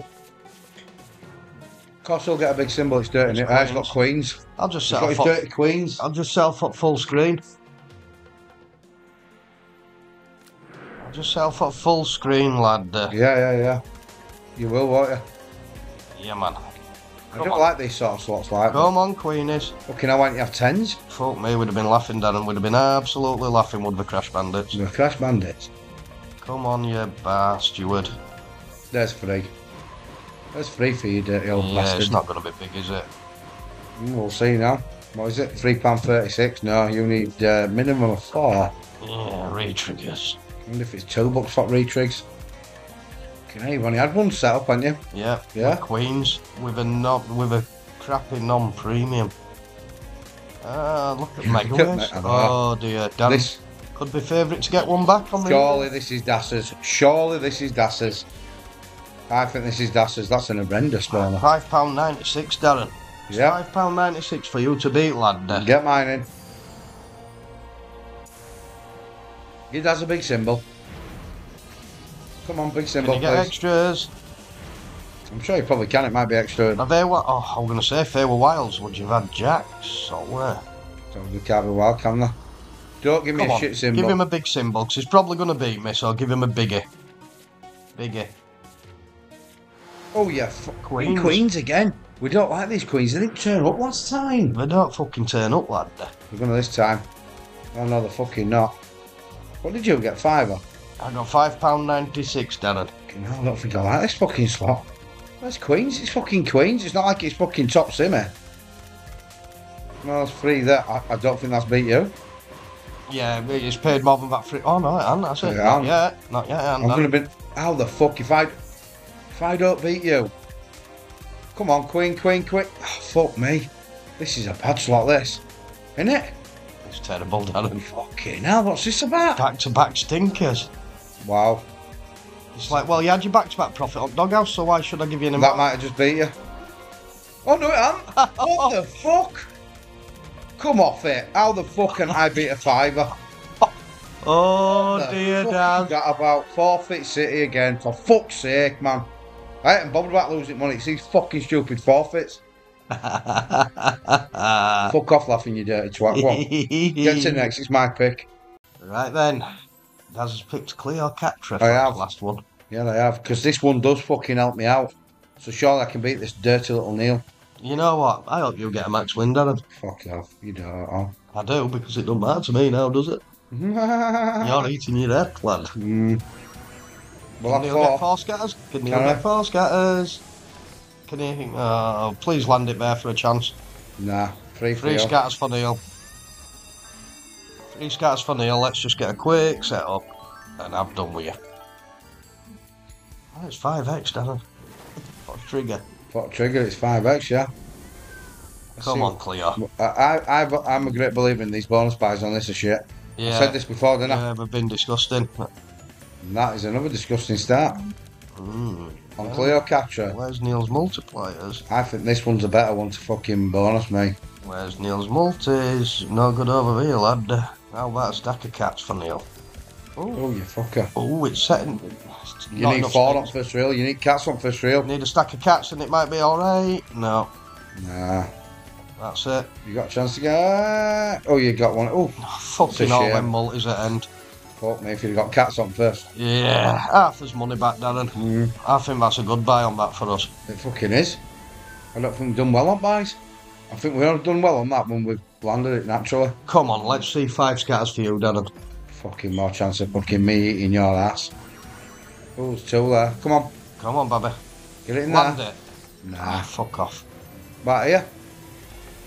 Of course, he'll get a big symbol. It's dirty. I've got queens. I'll just set up dirty queens. I'll just set up full screen. I'll just set up full screen, lad. Yeah. You will, won't you? Yeah, man. I don't like these sort of slots, like. Come on, Queenies. Fucking, I won't have tens. Fuck me, we'd have been laughing, Darren. We'd have been absolutely laughing, would the Crash Bandits? The Crash Bandits? Come on, you bastard. There's three. There's three for you, dirty old bastard. It's not going to be big, is it? We'll see now. What is it? £3.36? No, you need a minimum of 4. Yeah, retriggers. I wonder if it's $2 for retrigs. Hey, you've only had one set up, haven't you? Yeah. Queens with a crappy non-premium. Look at Megaways. Oh dear, Dan. This could be favourite to get one back on the. Surely this is Dassers. Surely this is Dassers. I think this is Dassers. That's an horrendous one. £5.96, Darren. It's £5.96 for you to beat, lad. Get mine in. It has a big symbol. Come on, big symbol, can you get extras? I'm sure you probably can, it might be extra. Now they were, oh, I was going to say, if they were wilds, would you have had jacks or where? Don't be carving wild, can they? Don't give me a shit symbol. Give him a big symbol, because he's probably going to beat me, so I'll give him a biggie. Biggie. Oh, yeah, queens. Queens again. We don't like these queens, they didn't turn up last time. They don't fucking turn up, lad. They're going to this time. Oh, no, they're fucking not. What did you get, 5 or? I got £5.96, Darren. No, I don't think I like this fucking slot. That's Queens, it's fucking Queens. It's not like it's fucking Top Simmer. No, that's free there. I don't think that's beat you. Yeah, it's paid more than that free. Oh, no, it hasn't, that's it. Not yet. I'm going to be... How the fuck if I don't beat you? Come on, Queen. Oh, fuck me. This is a bad slot, this. Isn't it? It's terrible, Darren. Fucking hell, what's this about? Back-to-back stinkers. Wow. It's like, well, you had your back-to-back profit on Doghouse, so why should I give you an amount? That might have just beat you. Oh, no, it hasn't. What the fuck? Come off it. How the fuck can I beat a fiver? Oh, dear, Dan. Is that about? Forfeit City again, for fuck's sake, man. I ain't bothered about losing money. It's these fucking stupid forfeits. Fuck off laughing, you dirty twat. Get to next, it's my pick. Right then. Daz has picked Cleo Cat Treffy. I have. The last one. Yeah, they have. Because this one does fucking help me out. So surely I can beat this dirty little Neil. You know what? I hope you get a max win, Darren. Fuck off. You don't. I do, because it doesn't matter to me now, does it? You're eating your head, lad. Well, can you get 4 scatters? Can you get 4 scatters? Can you... Oh, please land it there for a chance. Nah. 3 scatters for Neil. 3 scatters for Neil, let's just get a quick set up and I'm done with you. Oh, it's 5x, Darren. Pot trigger. Pot trigger, it's 5x, yeah. Come on, Cleo. I'm a great believer in these bonus buys on this shit. Yeah. I said this before, didn't I? Yeah, they've been disgusting. And that is another disgusting start. On Cleo Catra. Where's Neil's multipliers? I think this one's a better one to fucking bonus me. Where's Neil's multis? No good over here, lad. How about a stack of cats for Neil? Ooh. Oh, you fucker. Oh, it's setting. It's you need four space. On first reel, you need cats on first reel. You need a stack of cats and it might be alright. No. Nah. That's it. You got a chance to go. Oh, you got one. Oh, fucking all them multis at end. Fuck me if you've got cats on first. Yeah, half his money back, Darren. Mm. I think that's a good buy on that for us. It fucking is. I don't think we've done well on buys. I think we have done well on that when we've landed it naturally. Come on, let's see five scatters for you, Darren. Fucking more chance of fucking me eating your ass. Oh, there's two there. Come on. Come on, baby. Get it in Land there. Land it. Nah. Fuck off. Back here?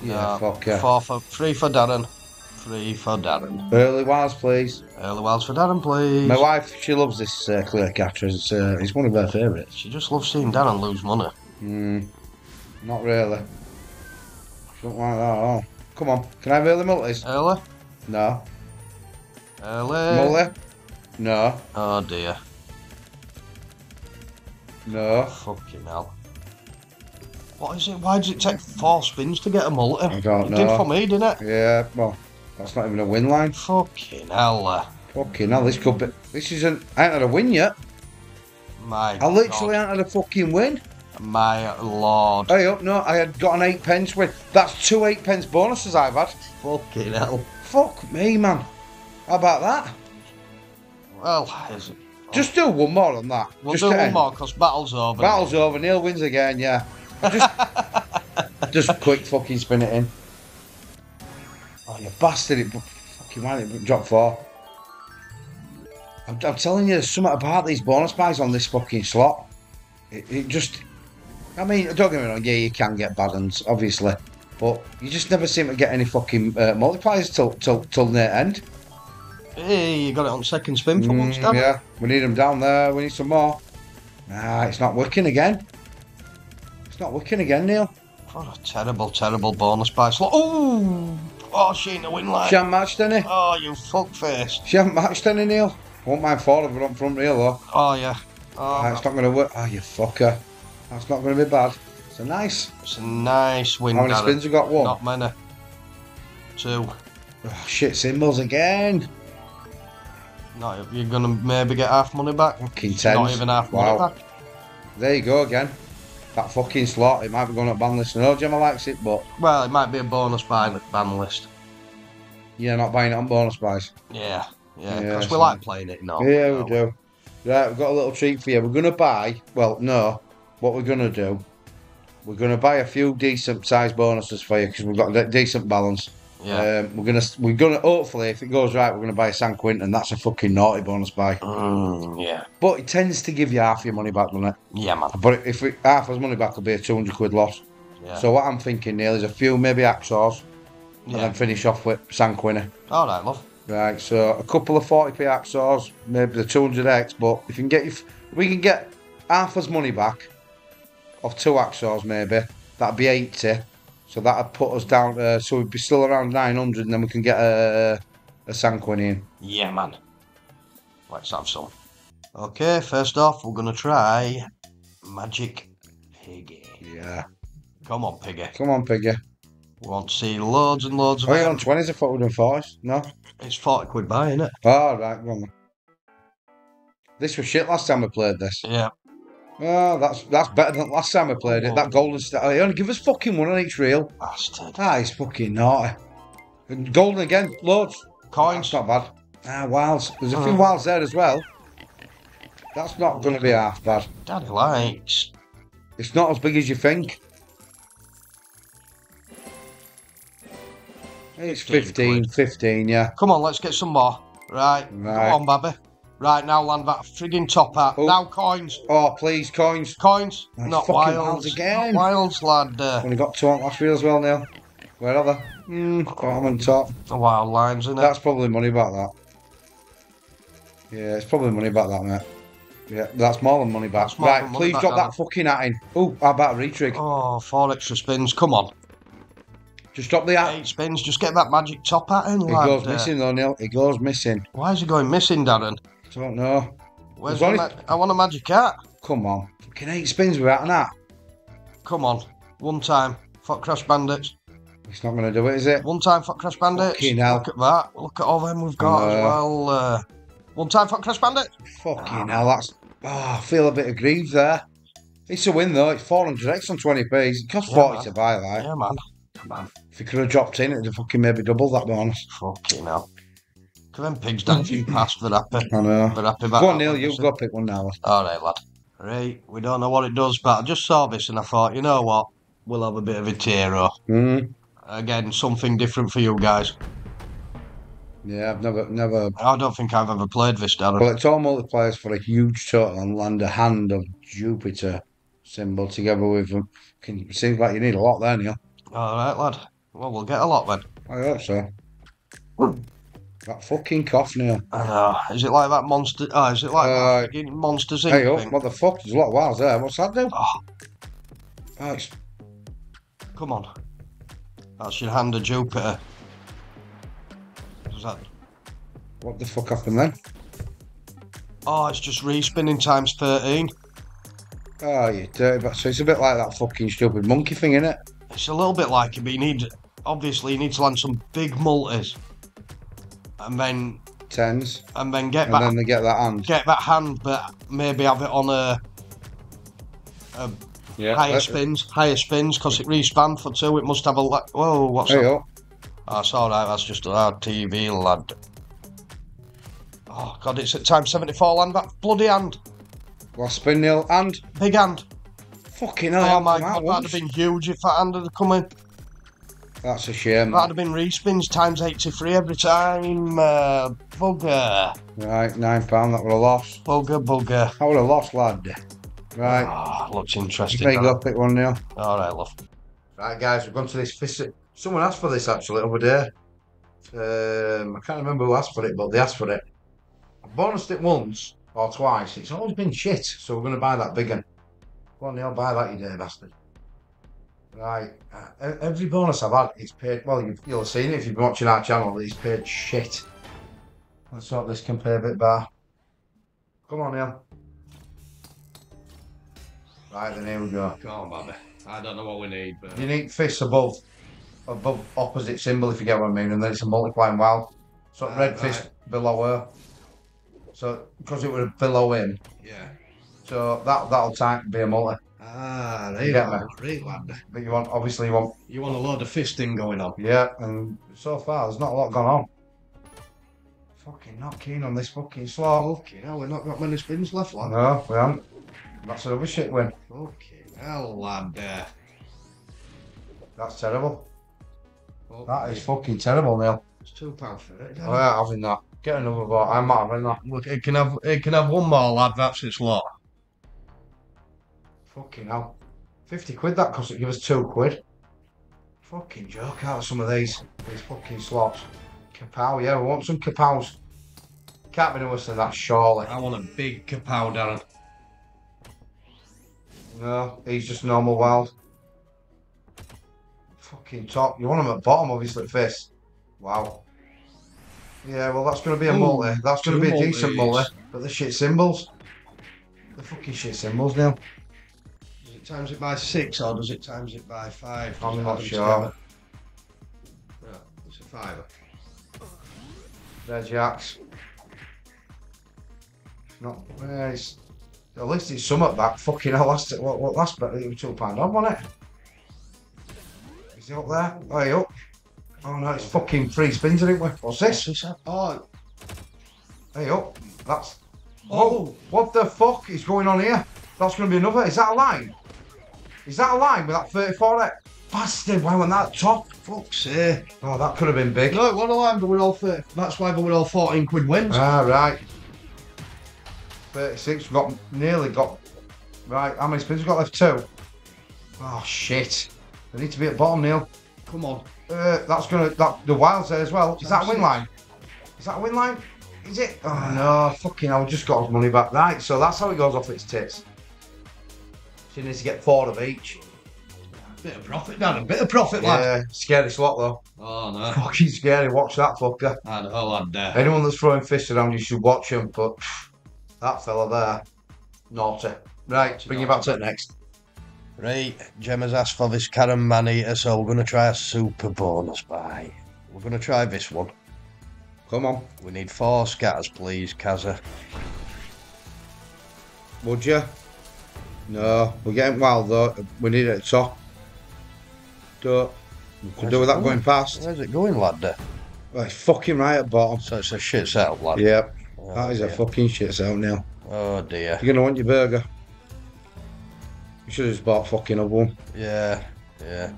No. Yeah, fuck yeah. Three for Darren. Three for Darren. Early wilds, please. Early wilds for Darren, please. My wife, she loves this Cleo Cat Treffy. It's one of her favourites. She just loves seeing Darren lose money. Hmm. Not really. She don't like that at all. Come on. Can I have early multis? Early? No. Early? Multi? No. Oh dear. No. Fucking hell. What is it? Why does it take four spins to get a multi? I don't know. It did for me, didn't it? Yeah, well. That's not even a win line. Fucking hell. Fucking hell, this could be... This isn't... I ain't had a win yet. My God. I literally ain't had a fucking win. My Lord. Hey up, no, I had got an 8p win. That's two 8p bonuses I've had. Fucking hell. Fuck me, man. How about that? Well, is it... Just do one more on that. We'll just do one more, because battle's over. Battle's over, Neil wins again, yeah. Just quick fucking spin it in. Oh, you bastard! It fucking why did it drop four? I'm telling you, there's something about these bonus buys on this fucking slot. It just, I mean, don't get me wrong. Yeah, you can get bad ones, obviously, but you just never seem to get any fucking multipliers till the end. Hey, you got it on second spin for once, Dan. Yeah, we need them down there. We need some more. Nah, it's not working again. It's not working again, Neil. What a terrible, terrible bonus buy slot. Ooh! Oh, she ain't a win line. She hasn't matched any. Oh, you fuckface. She hasn't matched any, Neil. Won't mind four of her on front reel, though. Oh, yeah. Oh, that's not going to work. Oh, you fucker. That's not going to be bad. It's a nice win. How many spins have got one? Not many. Two. Oh, shit, symbols again. No, you're going to maybe get half money back. Fucking tense. Not even half money back. There you go again. That fucking slot, it might be going up ban list. I know Gemma likes it, but... Well, it might be a bonus buy ban list. Yeah, not buying it on bonus buys. Yeah, yeah, because we like playing it now. Yeah, we do. Right, we've got a little treat for you. We're going to buy... Well, no. What we're going to do, we're going to buy a few decent-sized bonuses for you, because we've got a decent balance. Yeah. We're gonna hopefully, if it goes right, we're gonna buy a San Quentin. That's a fucking naughty bonus buy. Yeah. But it tends to give you half your money back, doesn't it? Yeah, man. But if half his money back will be a 200 quid loss. Yeah. So what I'm thinking, Neil, is a few maybe Axors, and then finish off with San Quentin. All right, love. Right. So a couple of 40p Axors, maybe the 200x. But if you can get, if we can get half his money back of two Axors, maybe that'd be 80. So that'll put us down, so we'd be still around 900 and then we can get a San Quentin. Yeah, man. Let's have some. Okay, first off, we're going to try Magic Piggy. Yeah. Come on, Piggy. Come on, Piggy. We want to see loads and loads of... Oh, you're on 20s, I thought we were doing 40s. No? It's 40 quid buy, isn't it? Oh, right, go on. This was shit last time we played this. Yeah. Oh, that's better than last time I played it. That golden star. He only give us fucking one on each reel. Bastard. That is fucking naughty. And golden again, loads. Coins. That's not bad. Ah, wilds. There's a few wilds there as well. That's not going to be half bad. Daddy likes. It's not as big as you think. It's 15, yeah. Come on, let's get some more. Right. Come on, baby. Right, now land that frigging top hat. Oh. Now coins. Oh, please, coins. Coins. Nice. Not wilds. Again. Not wilds, lad. Only got two on last reel as well, Neil. Where are they? Bottom and top. The wild lines, isn't it? That's probably money back, that. Yeah, it's probably money back, that, mate. Yeah, that's more than money back. Right, money please back, drop that fucking hat in. Oh, how about a retrig? Oh, four extra spins. Come on. Just drop the hat. 8 spins. Just get that magic top hat in, lad. It goes missing, though, Neil. It goes missing. Why is it going missing, Darren? I don't know. Where's I want a magic hat. Come on. Fucking 8 spins without an hat. Come on. One time. Fuck Crash Bandits. It's not going to do it, is it? One time for Crash Bandits. Fucking hell. Look at that. Look at all them we've got as well. One time for Crash Bandits. Fucking hell, that's... Oh, I feel a bit aggrieved there. It's a win, though. It's 400x on 20p. It cost 40 to buy that. Yeah, man. Come on. If you could have dropped in, it would have fucking maybe doubled that bonus. Fucking hell. Because them pigs dancing past, they're happy. I know. They're happy about that. Go on, Neil, you've got to pick one now. All right, lad. Right, we don't know what it does, but I just saw this and I thought, you know what? We'll have a bit of a tear-o. Again, something different for you guys. Yeah, I've never... I don't think I've ever played this, Darren. Well, it's all multipliers for a huge total and land a Hand of Jupiter symbol together with them. Seems like you need a lot there, Neil. All right, lad. Well, we'll get a lot, then. I hope so. That fucking cough, Neil. I know. Is it like that monster... Oh, is it like that Monster Zinc thing? Hey, up, what the fuck? There's a lot of wires there. What's that do? Oh, it's... Come on. That's your Hand of Jupiter. That... What the fuck happened then? Oh, it's just respinning times 13. Oh, you dirty bastard. So it's a bit like that fucking stupid monkey thing, isn't it? It's a little bit like it, but you need... Obviously, you need to land some big multis. And then... Tens. And then get that... And then they get that hand. Get that hand, but maybe have it on a higher spins, because it respanned for two. It must have a... Whoa, what's that? That's alright, that's just an hard TV, lad. Oh, God, it's at time 74, land that bloody hand. Last spin, Neil, hand. Big hand. Fucking hell. Oh, my God, that'd have been huge if that hand had come in. That's a shame. That'd have been respins times 83 every time. Bugger. Right, £9, that would have lost. Bugger, bugger. I would have lost, lad. Right. Oh, looks interesting. Big up, pick one, Neil. Alright, love. Right, guys, we've gone to this visit. Someone asked for this actually over there. I can't remember who asked for it, but they asked for it. I bonused it once or twice. It's always been shit, so we're going to buy that big one. Go on, Neil, buy that, you dear bastard. Right. Every bonus I've had, it's paid. Well, you'll have seen it if you've been watching our channel. It's paid shit. Let's hope this can pay a bit bar. Come on, Neil. Right, then here we go. Come on, Bobby. I don't know what we need, but... Unique fists above. Above opposite symbol, if you get what I mean, and then it's a multiplying wild. So red fist below her. So because it was below him. Yeah. So that'll type be a multi. Ah, there you go. Right, lad. But you want obviously you want a load of fisting going on. Yeah, and so far there's not a lot going on. Fucking not keen on this fucking slot. Fucking hell, we've not got many spins left, lad. No, we haven't. That's another shit win. Fucking hell, lad. That's terrible. Oh, that is fucking terrible, Neil. It's £2 for it. Oh, yeah, having that. Get another ball. I'm not having that. Look, it can have one more, lad. That's its lot. Fucking hell. 50 quid that cost. It give us 2 quid. Fucking joke out of some of these fucking slots. Kapow, yeah, we want some kapows. Can't be no worse than that, surely. I want a big kapow, Darren. No, he's just normal wild. Fucking top. You want them at bottom, obviously, fist. Wow. Yeah, well, that's going to be a multi. That's going to be a decent multi. But the shit symbols. The fucking shit symbols now. Does it times it by 6 or does it times it by 5? I'm not sure. No, it's a 5. There's jacks. Not. Nice. At least it's somewhat back. Fucking hell, last bet it was £2 off, wasn't it? Is he up there? Oh, he up. Oh no, it's fucking three spins, isn't it? What's this? Oh. Hey up. That's... Oh! What the fuck is going on here? That's going to be another... Is that a line? Is that a line with that 34x? Bastard, why went that top? Fuck's sake. Oh, that could have been big. No, it wasn't a line, but we're all 30. That's why we were all 14 quid wins. Ah, right. 36, got... Nearly got... Right, how many spins have we got left? 2. Oh, shit. They need to be at bottom, Neil. Come on. That's gonna. The wild's there as well. Is that a win line? Is that a win line? Is it? Oh no! Fucking hell! Just got his money back. Right. So that's how it goes off its tits. She needs to get 4 of each. Bit of profit, Dan. A bit of profit, lad. Yeah. Scary slot though. Oh no. Fucking scary. Watch that fucker. I know, lad. Anyone that's throwing fists around, you should watch him. But that fella there, naughty. Right. Bring you back to it next. Right, Gem has asked for this Karen Maneater, so we're going to try a super bonus buy. We're going to try this one. Come on, we need 4 scatters, please, Kazza. Would you? No, we're getting wild though. We need it at top. Don't. We could do without going past. Where's it going, lad? There? Well, it's fucking right at bottom. So it's a shit setup, lad. Yep. Oh, that is a fucking shit setup now. Oh dear. You're gonna want your burger. You should have just bought fucking other one. Yeah, yeah.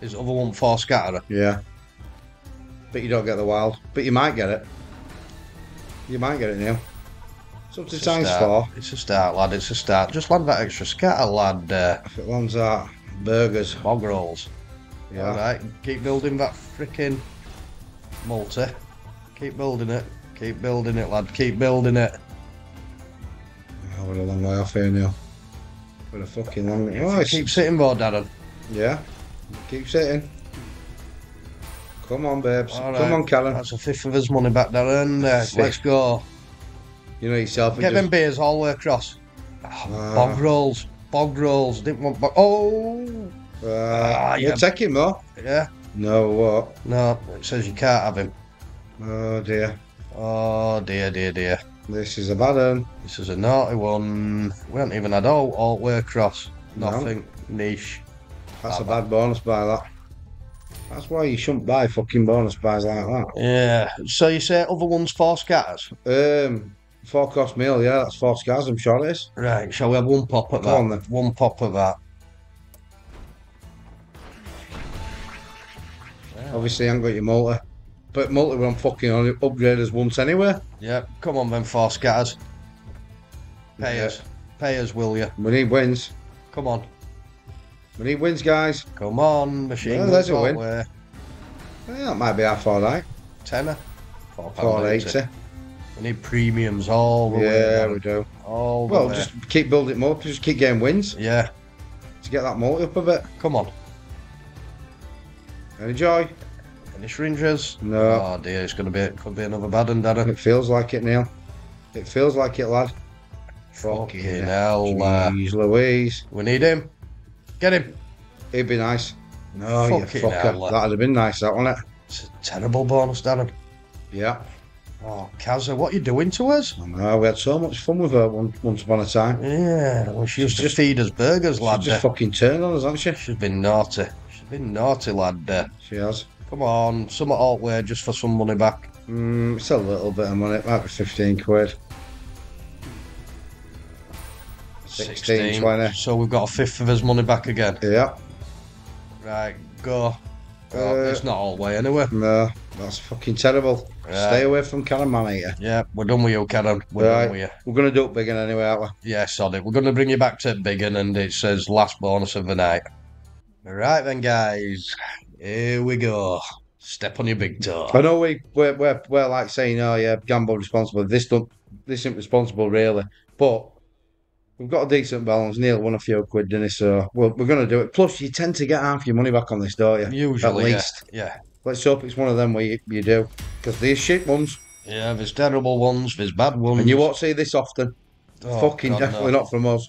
Is other one 4 scatterer? Yeah. But you don't get the wild. But you might get it. You might get it now. Something times 4. It's a start, lad. It's a start. Just land that extra scatter, lad. If it lands that, burgers, hog rolls. Yeah. All right. Keep building that freaking multi. Keep building it. Keep building it, lad. Keep building it. Oh, we're a long way off here now. We're a fucking long way. Oh, keep sitting, more, Darren. Yeah. Keep sitting. Come on, babes. All right. Come on, Karen. That's a fifth of his money back, Darren. Let's go. You know yourself. Get them just... beers all the way across. Oh, bog rolls. Bog rolls. Didn't want bog. Oh! You're taking him though? Yeah. No, what? No, it says you can't have him. Oh dear. Oh dear, dear, dear. This is a bad one. This is a naughty one. We haven't even had all the way across. Nothing. No. Niche. That's a bad bonus buy, that. That's why you shouldn't buy fucking bonus buys like that. Yeah. So you say other ones 4 scatters? 4-course meal, yeah, that's 4 scars, I'm sure it is. Right, shall we have one pop at that? Go on then. One pop at that. Yeah. Obviously, I haven't got your multi. But multi, we're on fucking upgraders once anyway. Yeah, come on then, 4 scars. Pay us. Pay us, will you? We need wins. Come on. We need wins, guys. Come on, machine. Well, there's a win. Well, that might be our 4-8. Tenner. 4.80. We need premiums all the way. Yeah, we do. All the way. Just keep building more. Just keep getting wins. Yeah. To get that multi up a bit. Come on. Enjoy. Any syringes? No. Oh dear, it's going to be. It could be another bad one, Darren. It feels like it, Neil. It feels like it, lad. Fucking hell, lad. Jeez Louise. We need him. Get him. It'd be nice. No, you fucker. That'd have been nice, that wouldn't it? It's a terrible bonus, Darren. Yeah. Oh, Kazza, what are you doing to us? I know, we had so much fun with her once upon a time. Yeah, well, she used to just feed us burgers, lad. She just fucking turned on us, hasn't she? She's been naughty. She's been naughty, lad. She has. Come on, some alt way just for some money back. It's a little bit of money. It might be 15 quid. 16, 20. So we've got a fifth of his money back again. Yeah. Right, go. It's not all the way anyway. No, that's fucking terrible. Yeah. Stay away from Karen Maneater. Yeah, we're done with you, Karen. We're done with you. We're going to do it big and anyway, aren't we? Yeah, sod it. We're going to bring you back to Biggin and it says last bonus of the night. Right then, guys. Here we go. Step on your big toe. I know we're like saying, oh yeah, gamble responsible. This isn't responsible really. But we've got a decent balance. Neil won a few quid, didn't he? So we're going to do it. Plus, you tend to get half your money back on this, don't you? Usually, at least. Yeah. Let's hope it's one of them where you do. Because there's shit ones. Yeah, there's terrible ones, there's bad ones. And you won't see this often. Oh, fucking God, definitely not from us.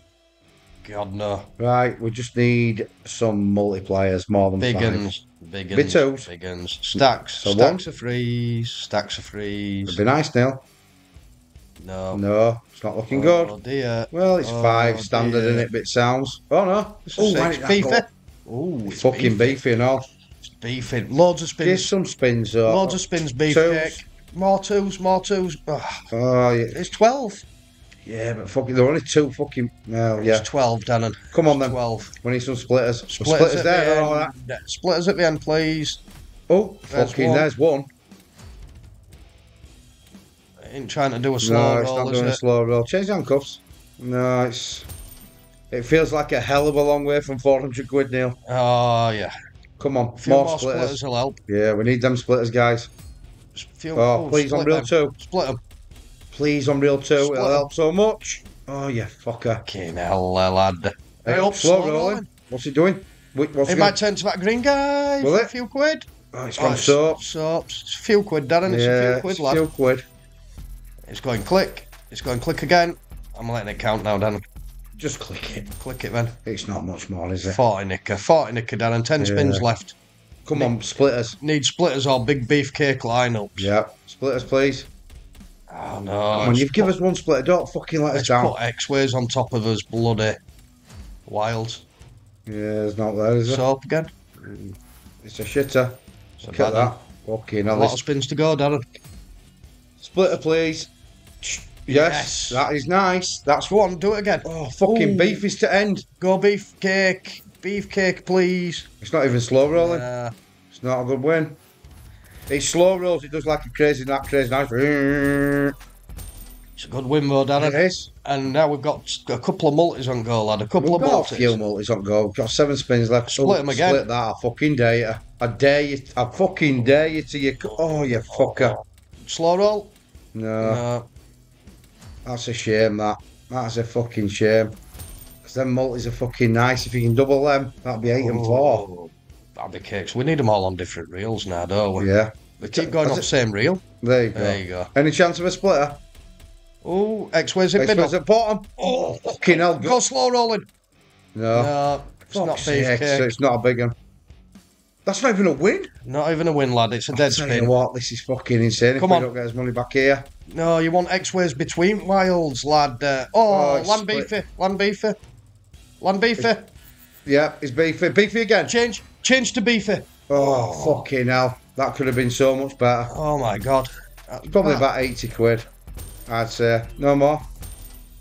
God, no. Right, we just need some multipliers more than 5. Big uns. Big uns. Stacks. So stacks of threes. Stacks of threes. It'd be nice, Neil. No. No, it's not looking good. Oh dear. Well, it's 5 standard, isn't it? But it sounds. Oh no. It's beefy. Oh, it's fucking beefy and all. It's beefy. Loads of spins. Here's some spins though. Loads of spins, beefcake. More twos, more twos. Oh, yeah. It's 12. Yeah, but fucking, there are only 2 fucking. No, yeah. It's 12, Dannon. Come on then. 12. We need some splitters. Splitters there and all that. Splitters at the end, please. Oh, fucking, there's one. Ain't trying to do a slow roll. No, it's not doing a slow roll. Change the handcuffs. No, it feels like a hell of a long way from 400 quid, Neil. Oh, yeah. Come on, more splitters will help. Yeah, we need them splitters, guys. Please, on reel 2. Split them. Please, on reel 2. It'll help so much. Oh, yeah, fucker. Fucking hell, lad. Slow rolling. What's he doing? It might turn to that green guy for a few quid. Oh, it's gone soaps. Soaps. It's a few quid, Darren. It's a few quid, lad. It's a few quid. It's going click again. I'm letting it count now, Dan. Just click it, man. It's not much more, is it? 40 knicker, Dan, and 10 spins left. Come on, splitters. Need splitters or big beefcake lineups. Yeah, splitters, please. Oh no! Come on, you've given us one splitter. Don't fucking let us down. Put Xways on top of us, bloody wilds. Yeah, it's not there, is it? Soap again. It's a shitter. It's Look at that. Fucking hell. A lot of spins to go, Dan. Splitter, please. Yes, that is nice. That's one. Do it again. Oh, fucking beef is to end. Go beefcake. Beefcake, please. It's not even slow rolling. Yeah. It's not a good win. It slow rolls. It does like a crazy nap, crazy night. It's a good win, though, Dan. It is. And now we've got a couple of multis on goal, lad. A couple of multis. A few multis on goal. We've got 7 spins left. Split them again. Split that. I fucking dare you. I dare you. I fucking dare you to your... Oh, you fucker. Slow roll? No. No. That's a shame, that. That's a fucking shame. Because them multis are fucking nice. If you can double them, that'd be 8 and 4. That'd be cakes. We need them all on different reels now, don't we? Yeah. We keep going on the same reel. There you go. There you go. Any chance of a splitter? Oh, Xways in middle. Xways at bottom. Oh, fucking hell. Go slow rolling. No. No. It's not beefcake. It's not a big one. That's not even a win. Not even a win, lad. It's a dead spin. You know what? This is fucking insane. Come on. If we don't get his money back here. No, you want Xways between wilds, lad. Oh, land beefy. Land beefy. Land beefy. Yeah, it's beefy. Beefy again. Change. Change to beefy. Oh, fucking hell. That could have been so much better. Oh, my God. That's probably about 80 quid, I'd say. No more.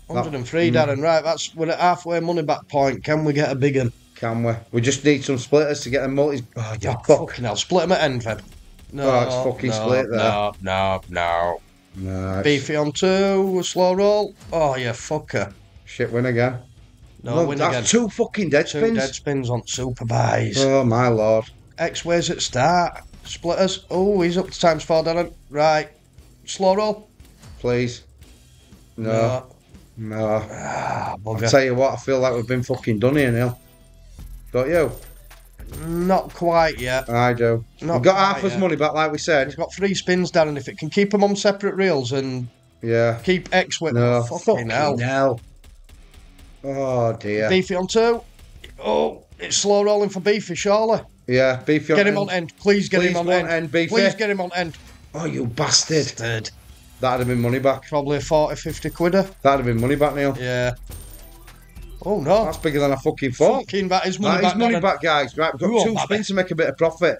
103, Darren. Right, that's, we're at halfway money back point. Can we get a big one? Can we? We just need some splitters to get them multis. Oh, yeah, fucking hell. Split them at end, then. No, oh, it's fucking split there. No. Beefy on 2, slow roll. Oh, you fucker. Shit, win again. No, look, win again. That's 2 fucking dead spins. 2 dead spins on supervise. Oh, my lord. Xways at start. Splitters. Oh, he's up to times 4, Darren. Right. Slow roll. Please. No. Ah, bugger. I'll tell you what, I feel like we've been fucking done here, Neil. Don't you? Not quite yet. I do. We've got half his money back, like we said. We've got 3 spins, Darren. If it can keep them on separate reels and keep X with fucking hell. Oh, dear. Beefy on 2. Oh, it's slow rolling for Beefy, surely. Yeah, Beefy on end. Get him on end. Please get him on end. Beefy. Please get him on end. Oh, you bastard. That'd have been money back. Probably a 40, 50 quidder. That'd have been money back, Neil. Yeah. Oh no! That's bigger than I fucking thought. Fucking that is money back. That is money back, guys. Right, we've got 2 spins to make a bit of profit.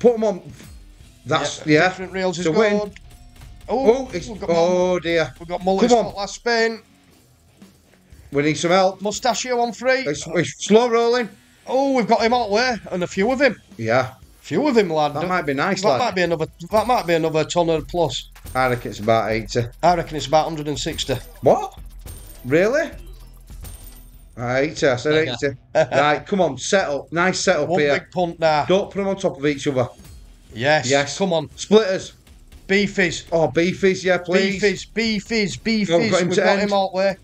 Put them on. That's different reels is good. Oh dear! We've got mullet spot last spin. We need some help. Mustachio on 3. It's slow rolling. Oh, we've got him all the way and a few of him. Yeah, a few of him, lad. That might be nice, lad. Might be another. That might be another tonner plus. I reckon it's about 80. I reckon it's about 160. What? Really? 80, I said 80. Right, come on, set up. Nice set up here. One big punt there. Don't put them on top of each other. Yes. Come on. Splitters. Beefies. Oh, beefies, yeah, please. Beefies. We've got him all the way.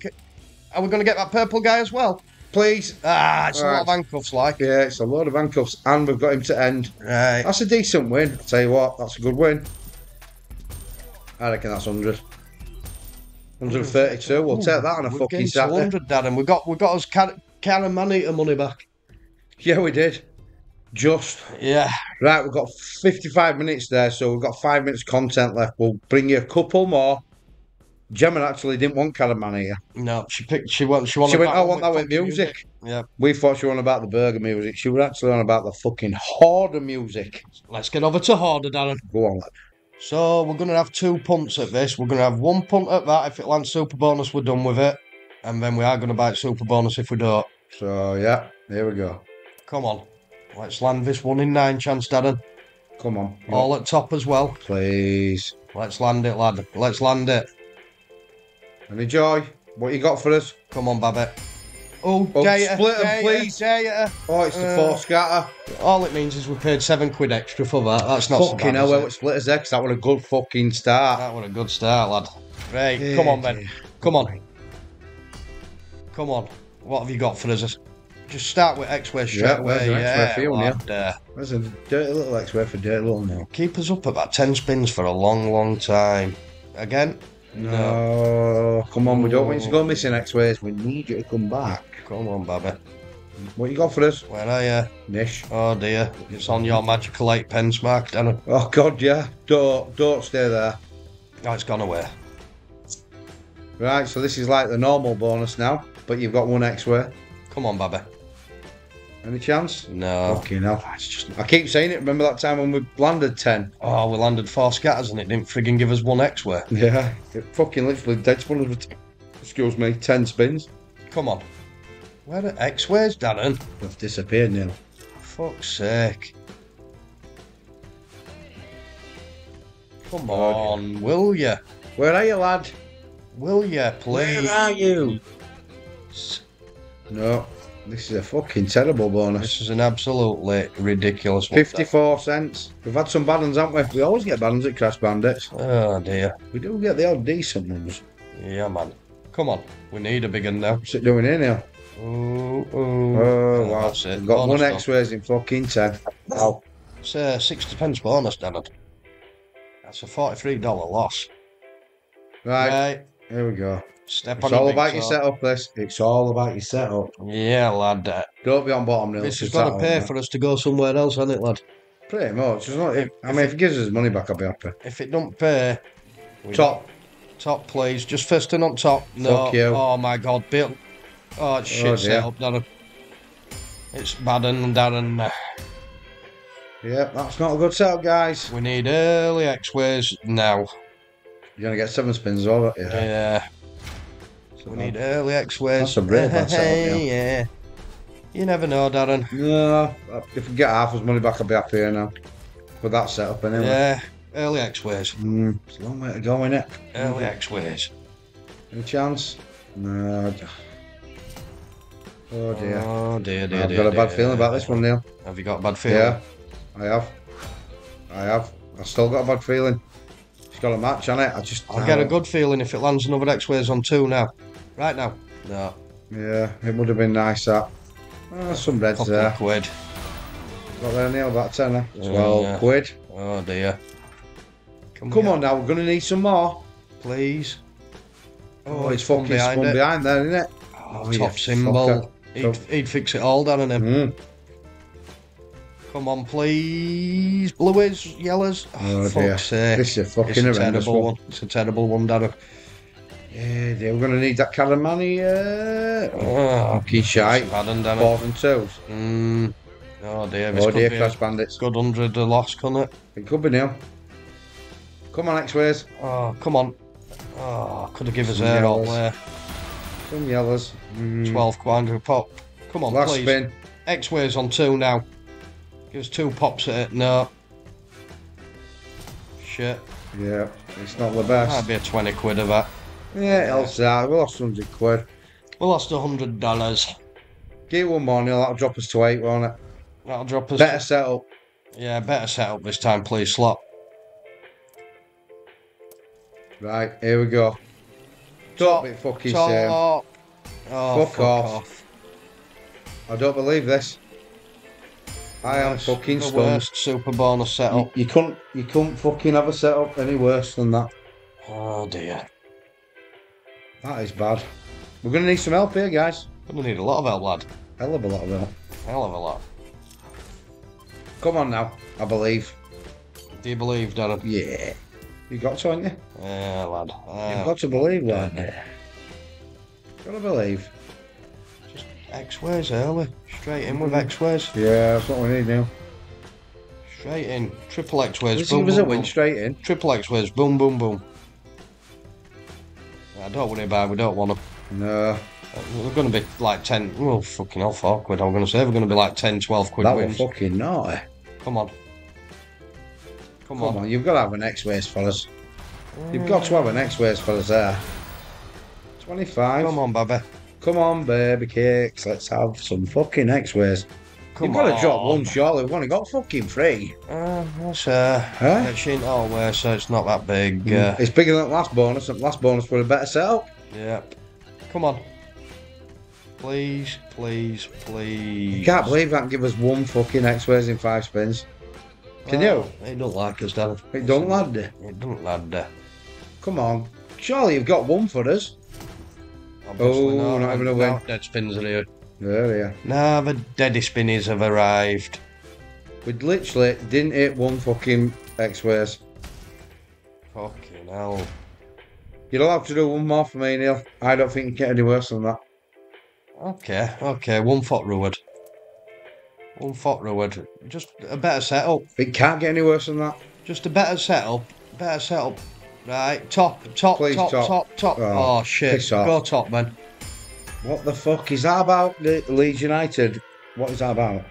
Are we going to get that purple guy as well? Please. Ah, it's a lot of handcuffs, like. Yeah, it's a load of handcuffs, and we've got him to end. Right. That's a decent win. I'll tell you what, that's a good win. I reckon that's 100. 132. We'll take that on a fucking Saturday. 100, Dad, and we got us Karen Maneater money back. Yeah, we did. Just. Yeah. Right, we've got 55 minutes there, so we've got 5 minutes content left. We'll bring you a couple more. Gemma actually didn't want Karen Maneater. No, she went. I want that with music. Yeah. We thought she was on about the burger music. She was actually on about the fucking Hoarder music. Let's get over to Hoarder, Darren. Go on, lad. So we're going to have 2 punts at this. We're going to have 1 punt at that. If it lands super bonus, we're done with it. And then we are going to bite super bonus if we don't. So, yeah, here we go. Come on. Let's land this 1 in 9 chance, Darren. Come on. All at top as well. Please. Let's land it, lad. Let's land it. And enjoy. What you got for us? Come on, Babette. Oh, split them, please. Oh, it's the 4 scatter. All it means is we paid 7 quid extra for that. That's not fucking so bad, hell, split us X. That was a good fucking start. That was a good start, lad. Right, come on, Ben. Come on. Come on. What have you got for us? Just start with Xways straight away. There's a dirty little Xways for dirty little Neil. Keep us up at that 10 spins for a long, long time. Again. No. Come on, we don't want you to go missing, Xways. We need you to come back. Come on, Babby. What you got for us? Where are you? Nish. Oh dear, it's on your magical 8 pence mark, Danny. Oh god, yeah. Don't stay there. Oh, it's gone away. Right, so this is like the normal bonus now, but you've got one Xway. Come on, Babby. Any chance? No. Fucking hell. It's just... I keep saying it. Remember that time when we landed 10? Oh, we landed 4 scatters and it didn't frigging give us one Xway. Yeah. It fucking literally dead spawned us with, excuse me, 10 spins. Come on. Where are Xways, Darren? They've disappeared, Neil. Fuck's sake. Come on, will you? Where are you, lad? Will you, please? Where are you? No, this is a fucking terrible bonus. This is an absolutely ridiculous one. 54 cents. We've had some bad ones, haven't we? We always get bad ones at Crash Bandits. Oh, dear. We do get the odd decent ones. Yeah, man. Come on. We need a big one now. What's it doing in here? Ooh, ooh. Oh, wow. That's it. We've got bonus one Xways in fucking 10. Wow. It's a 60 pence bonus, Dennard. That's a $43 loss. Right. Here we go. Step on. It's all about your setup, this. It's all about your setup. Yeah, lad. Don't be on bottom, Neil. This is going to pay for us to go somewhere else, hasn't it, lad? Pretty much. It's not, I mean, if it gives us money back, I'll be happy. If it don't pay... Top. Top, please. Just fisting on top. No. Fuck you. Oh, my God. Bill. Oh, it's shit setup, Darren. It's bad and Darren. Yeah, that's not a good setup, guys. We need early Xways now. You're going to get 7 spins over it, yeah. So we need early Xways. That's a really bad setup, yeah. You never know, Darren. No, if we get half his money back, I'll be happy here now. But that setup, anyway. Yeah, early Xways. It's a long way to go, isn't it? Early Xways. Any chance? No. Oh dear. Oh dear, dear, I've got a bad feeling about this one, Neil. Have you got a bad feeling? Yeah, I have. I have. I've still got a bad feeling. It's got a match on it. I'll get a good feeling if it lands another Xways on 2 now. Right now. No. Yeah, it would have been nice that. Oh, some reds there. £10. Got there, Neil, about £10. £12. Oh dear. Come on now, we're going to need some more. Please. Oh, it's fucking spun behind there, isn't it? Oh, top symbol. He'd fix it all, Darren. Come on, please. Blueies, yellows. Oh, fuck's sake. This is a fucking horrendous one. It's a terrible one, Darren. Yeah, dear. We're going to need that Karen Maneater. Oh, fucking shite. Bad one, Darren. 4 and 2s. Oh, dear. Oh, dear, Crash Bandits. Good 100 to loss, couldn't it? It could be now. Come on, Xways. Oh, come on. Oh, could have given us air all there. Some yellows. 12 quadra pop. Come on, last please. Spin. Xways on 2 now. Give us 2 pops at it. No. Shit. Yeah, it's not the best. That'd be a £20 of that. Yeah, else that. We lost £100. We lost $100. Get one more, Neil. That'll drop us to 8, won't it? That'll drop us. Better set up. Yeah, better set up this time, please, slot. Right, here we go. Top it fucking same. Oh, fuck off. I don't believe this. I am fucking stunned. Worst super bonus setup. You couldn't fucking have a setup any worse than that. Oh dear. That is bad. We're gonna need some help here, guys. We're gonna need a lot of help, lad. Hell of a lot of help. Hell of a lot. Come on now, I believe. Do you believe, Darren? Yeah. You got to, haven't you? Yeah, lad. You've got to believe, lad. Yeah. Gotta believe. Just Xways early. Straight in with Xways. Yeah, that's what we need now. Straight in. Triple Xways. This was a win, straight in. Triple Xways. Boom, boom, boom. I don't worry about it. We don't want to. No. We're going to be like 10. Well, fucking hell, £4. I'm going to say we're going to be like 10, £12 that wins. That was fucking naughty. Come on. Come on, you've got to have an Xways for us. You've got to have an Xways for us there. 25. Come on, baby. Come on, baby cakes. Let's have some fucking Xways. You've got to drop one, surely. We've only got fucking 3. That's It ain't always, so it's not that big. It's bigger than the last bonus, and the last bonus for a better setup. Yep. Come on. Please, please, please. You can't believe that can give us one fucking Xways in 5 spins. Can you? It don't like us, Darren. It don't, lad. It don't, lad. Come on. Surely you've got one for us. Obviously oh, not having a win. Dead spins are here. There they are. Nah, the dead spinnies have arrived. We literally didn't hit one fucking Xways. Fucking hell. You'll have to do one more for me, Neil. I don't think you can get any worse than that. Okay, okay, one foot ruined. One foot ruined. Just a better setup. It can't get any worse than that. Just a better setup. Better setup. Right, top. Oh, shit. Go top, man. What the fuck is that about, Leeds United? What is that about?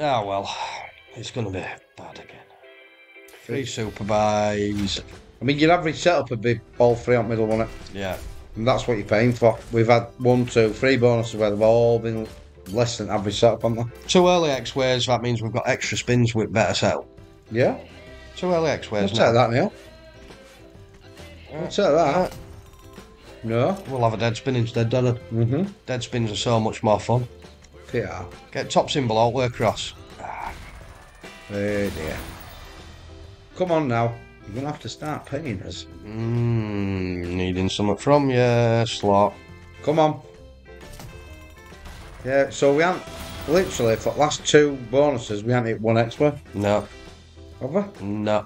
Ah, well, it's going to be bad again. Three super buys. I mean, your average setup would be all three up middle, wouldn't it? Yeah. And that's what you're paying for. We've had 1, 2, 3 bonuses where they've all been less than average setup, haven't they? Two early Xways, that means we've got extra spins with better setup. Yeah. Two early Xways. We'll take that, Neil. We'll take that. No. We'll have a dead spin instead, don't we? Mm-hmm. Dead spins are so much more fun. Yeah. Get top symbol all the way across. Ah. Oh dear. Come on now. You're going to have to start paying us. Needing something from you, slot. Come on. Yeah, so we haven't, literally, for the last two bonuses, we haven't hit one Xway. No. Have we? No.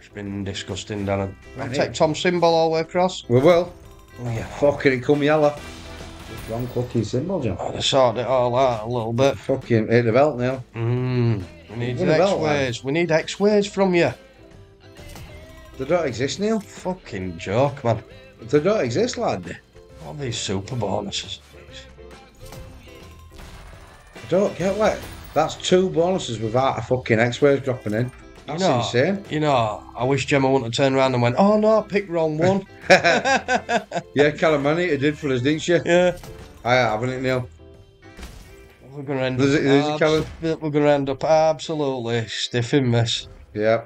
It's been disgusting, Darren. I'll take Tom Symbol all the way across. We will. Oh, yeah. Fucking it come yellow. Wrong fucking symbol, John. Oh, they sorted it all out a little bit. Fucking hit the belt now. We need Xways. We need Xways from you. They don't exist, Neil. Fucking joke, man. They don't exist, lad. All these super bonuses. I don't get what. That's two bonuses without a fucking Xways dropping in. That's insane. You know, I wish Gemma wouldn't have turned around and went, oh no, pick wrong one. Yeah, Karen Maneater did for us, didn't she? Yeah. I haven't it, Neil. We're going to end up absolutely stiffing this. Yeah.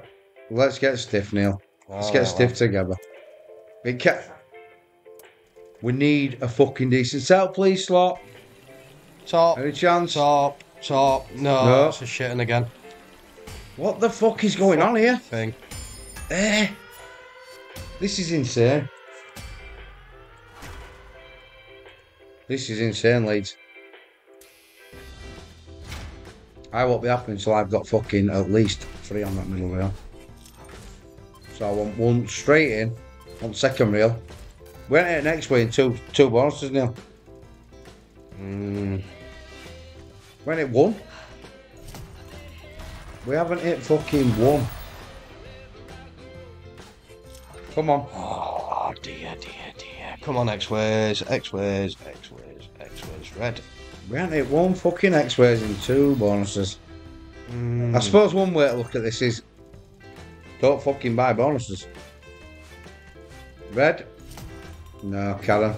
Let's get stiff, Neil. Let's get stiff together. We need a fucking decent setup, please, slot. Top. Any chance? Top. Top. No. It's a shitting again. What the fuck is going on here? This is insane. This is insane, Leeds. I won't be happy until I've got fucking at least 3 on that middle rail. So I want one straight in on second rail. We went at next way in two bonuses now. When it won, we haven't hit fucking one. Come on. Oh dear, dear, dear. Come on, Xways, Xways, Xways, Xways, red. We haven't hit one fucking Xways in 2 bonuses. I suppose one way to look at this is don't fucking buy bonuses. Red. No, Karen.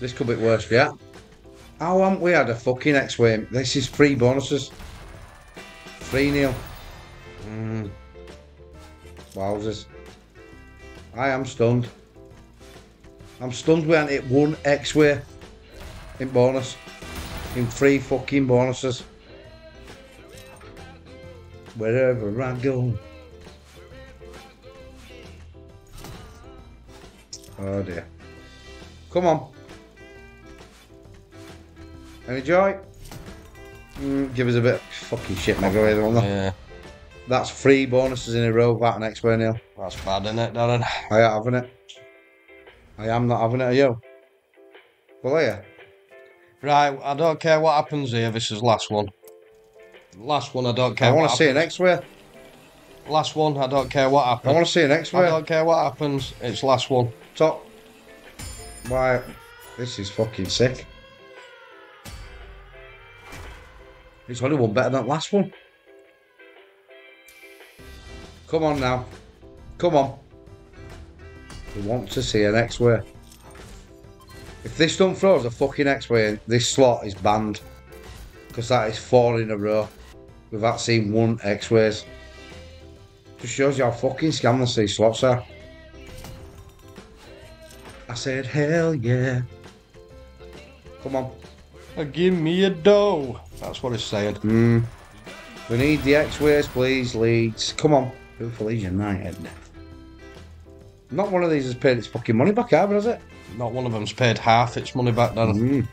This could be worse for you. How haven't we had a fucking Xway? This is 3 bonuses. 3, Neil. Wowzers. I am stunned. I'm stunned we haven't hit one Xway in bonus. In 3 fucking bonuses. Wherever I go. Oh dear. Come on. Any joy? Give us a bit of fucking shit, Megaways, won't they? Yeah. That's 3 bonuses in a row, that next way, Neil. That's bad, isn't it, Darren? I ain't having it. I am not having it, are you? Well, are you? Right, I don't care what happens here, this is last one. Last one, I don't care. I want to see an Xway. Last one, I don't care what happens. I want to see an Xway. I don't care what happens. It's last one. Top. Why? This is fucking sick. It's only one better than that last one. Come on now. Come on. We want to see an Xway. If this don't throw us a fucking Xway in, this slot is banned. Because that is 4 in a row. Without seeing one Xways. Just shows you how fucking scandalous these slots are. I said hell yeah. Come on. Give me a dough. That's what it's saying. We need the Xways, please, Leeds. Come on. Do for Leeds United. Not one of these has paid its fucking money back either, has it? Not one of them's paid half its money back, then. Mm.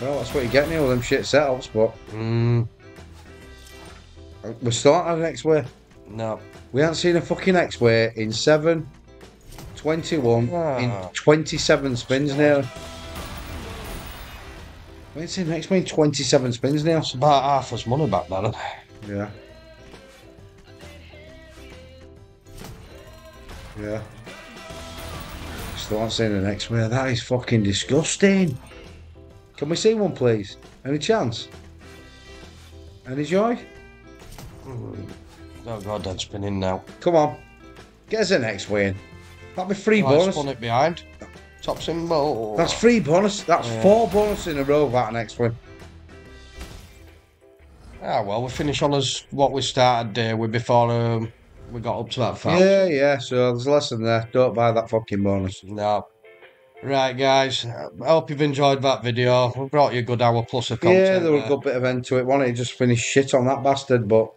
Well, that's what you get me, all them shit setups, but... Mm. We're still not having an X-Way. No. We haven't seen a fucking X-Way in 7, 21, in 27 spins now. We haven't seen an X-Way in 27 spins now. It's about half its money back, then. Yeah. Yeah. Still not seeing an X-Way. That is fucking disgusting. Can we see one, please? Any chance? Any joy? Oh god, I'm spinning now. Come on. Get us an X-Way in. That'd be free bonus. I spun it behind. Top symbol. That's free bonus. That's four bonus in a row, that an X-Way. Ah, well, we finish on as what we started there with before... we got up to that fact. Yeah, yeah, so there's a lesson there. Don't buy that fucking bonus. No. Right, guys. I hope you've enjoyed that video. We brought you a good hour plus of content. Yeah, there was a good bit of end to it. Wanted to just finish shit on that bastard, but...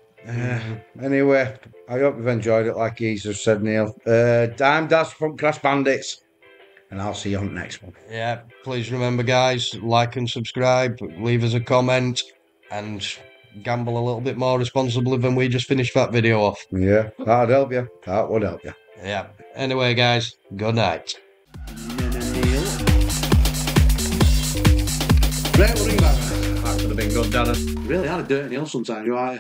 anyway, I hope you've enjoyed it, like he's just said, Neil. Dime Dash from Crash Bandits. And I'll see you on the next one. Yeah, please remember, guys, like and subscribe. Leave us a comment. And... gamble a little bit more responsibly than we just finished that video off. Yeah, that'd help you. That would help you. Yeah. Anyway, guys, good night. Great running back. That could have been good, Darren. Really are a dirty Neil sometimes, you are.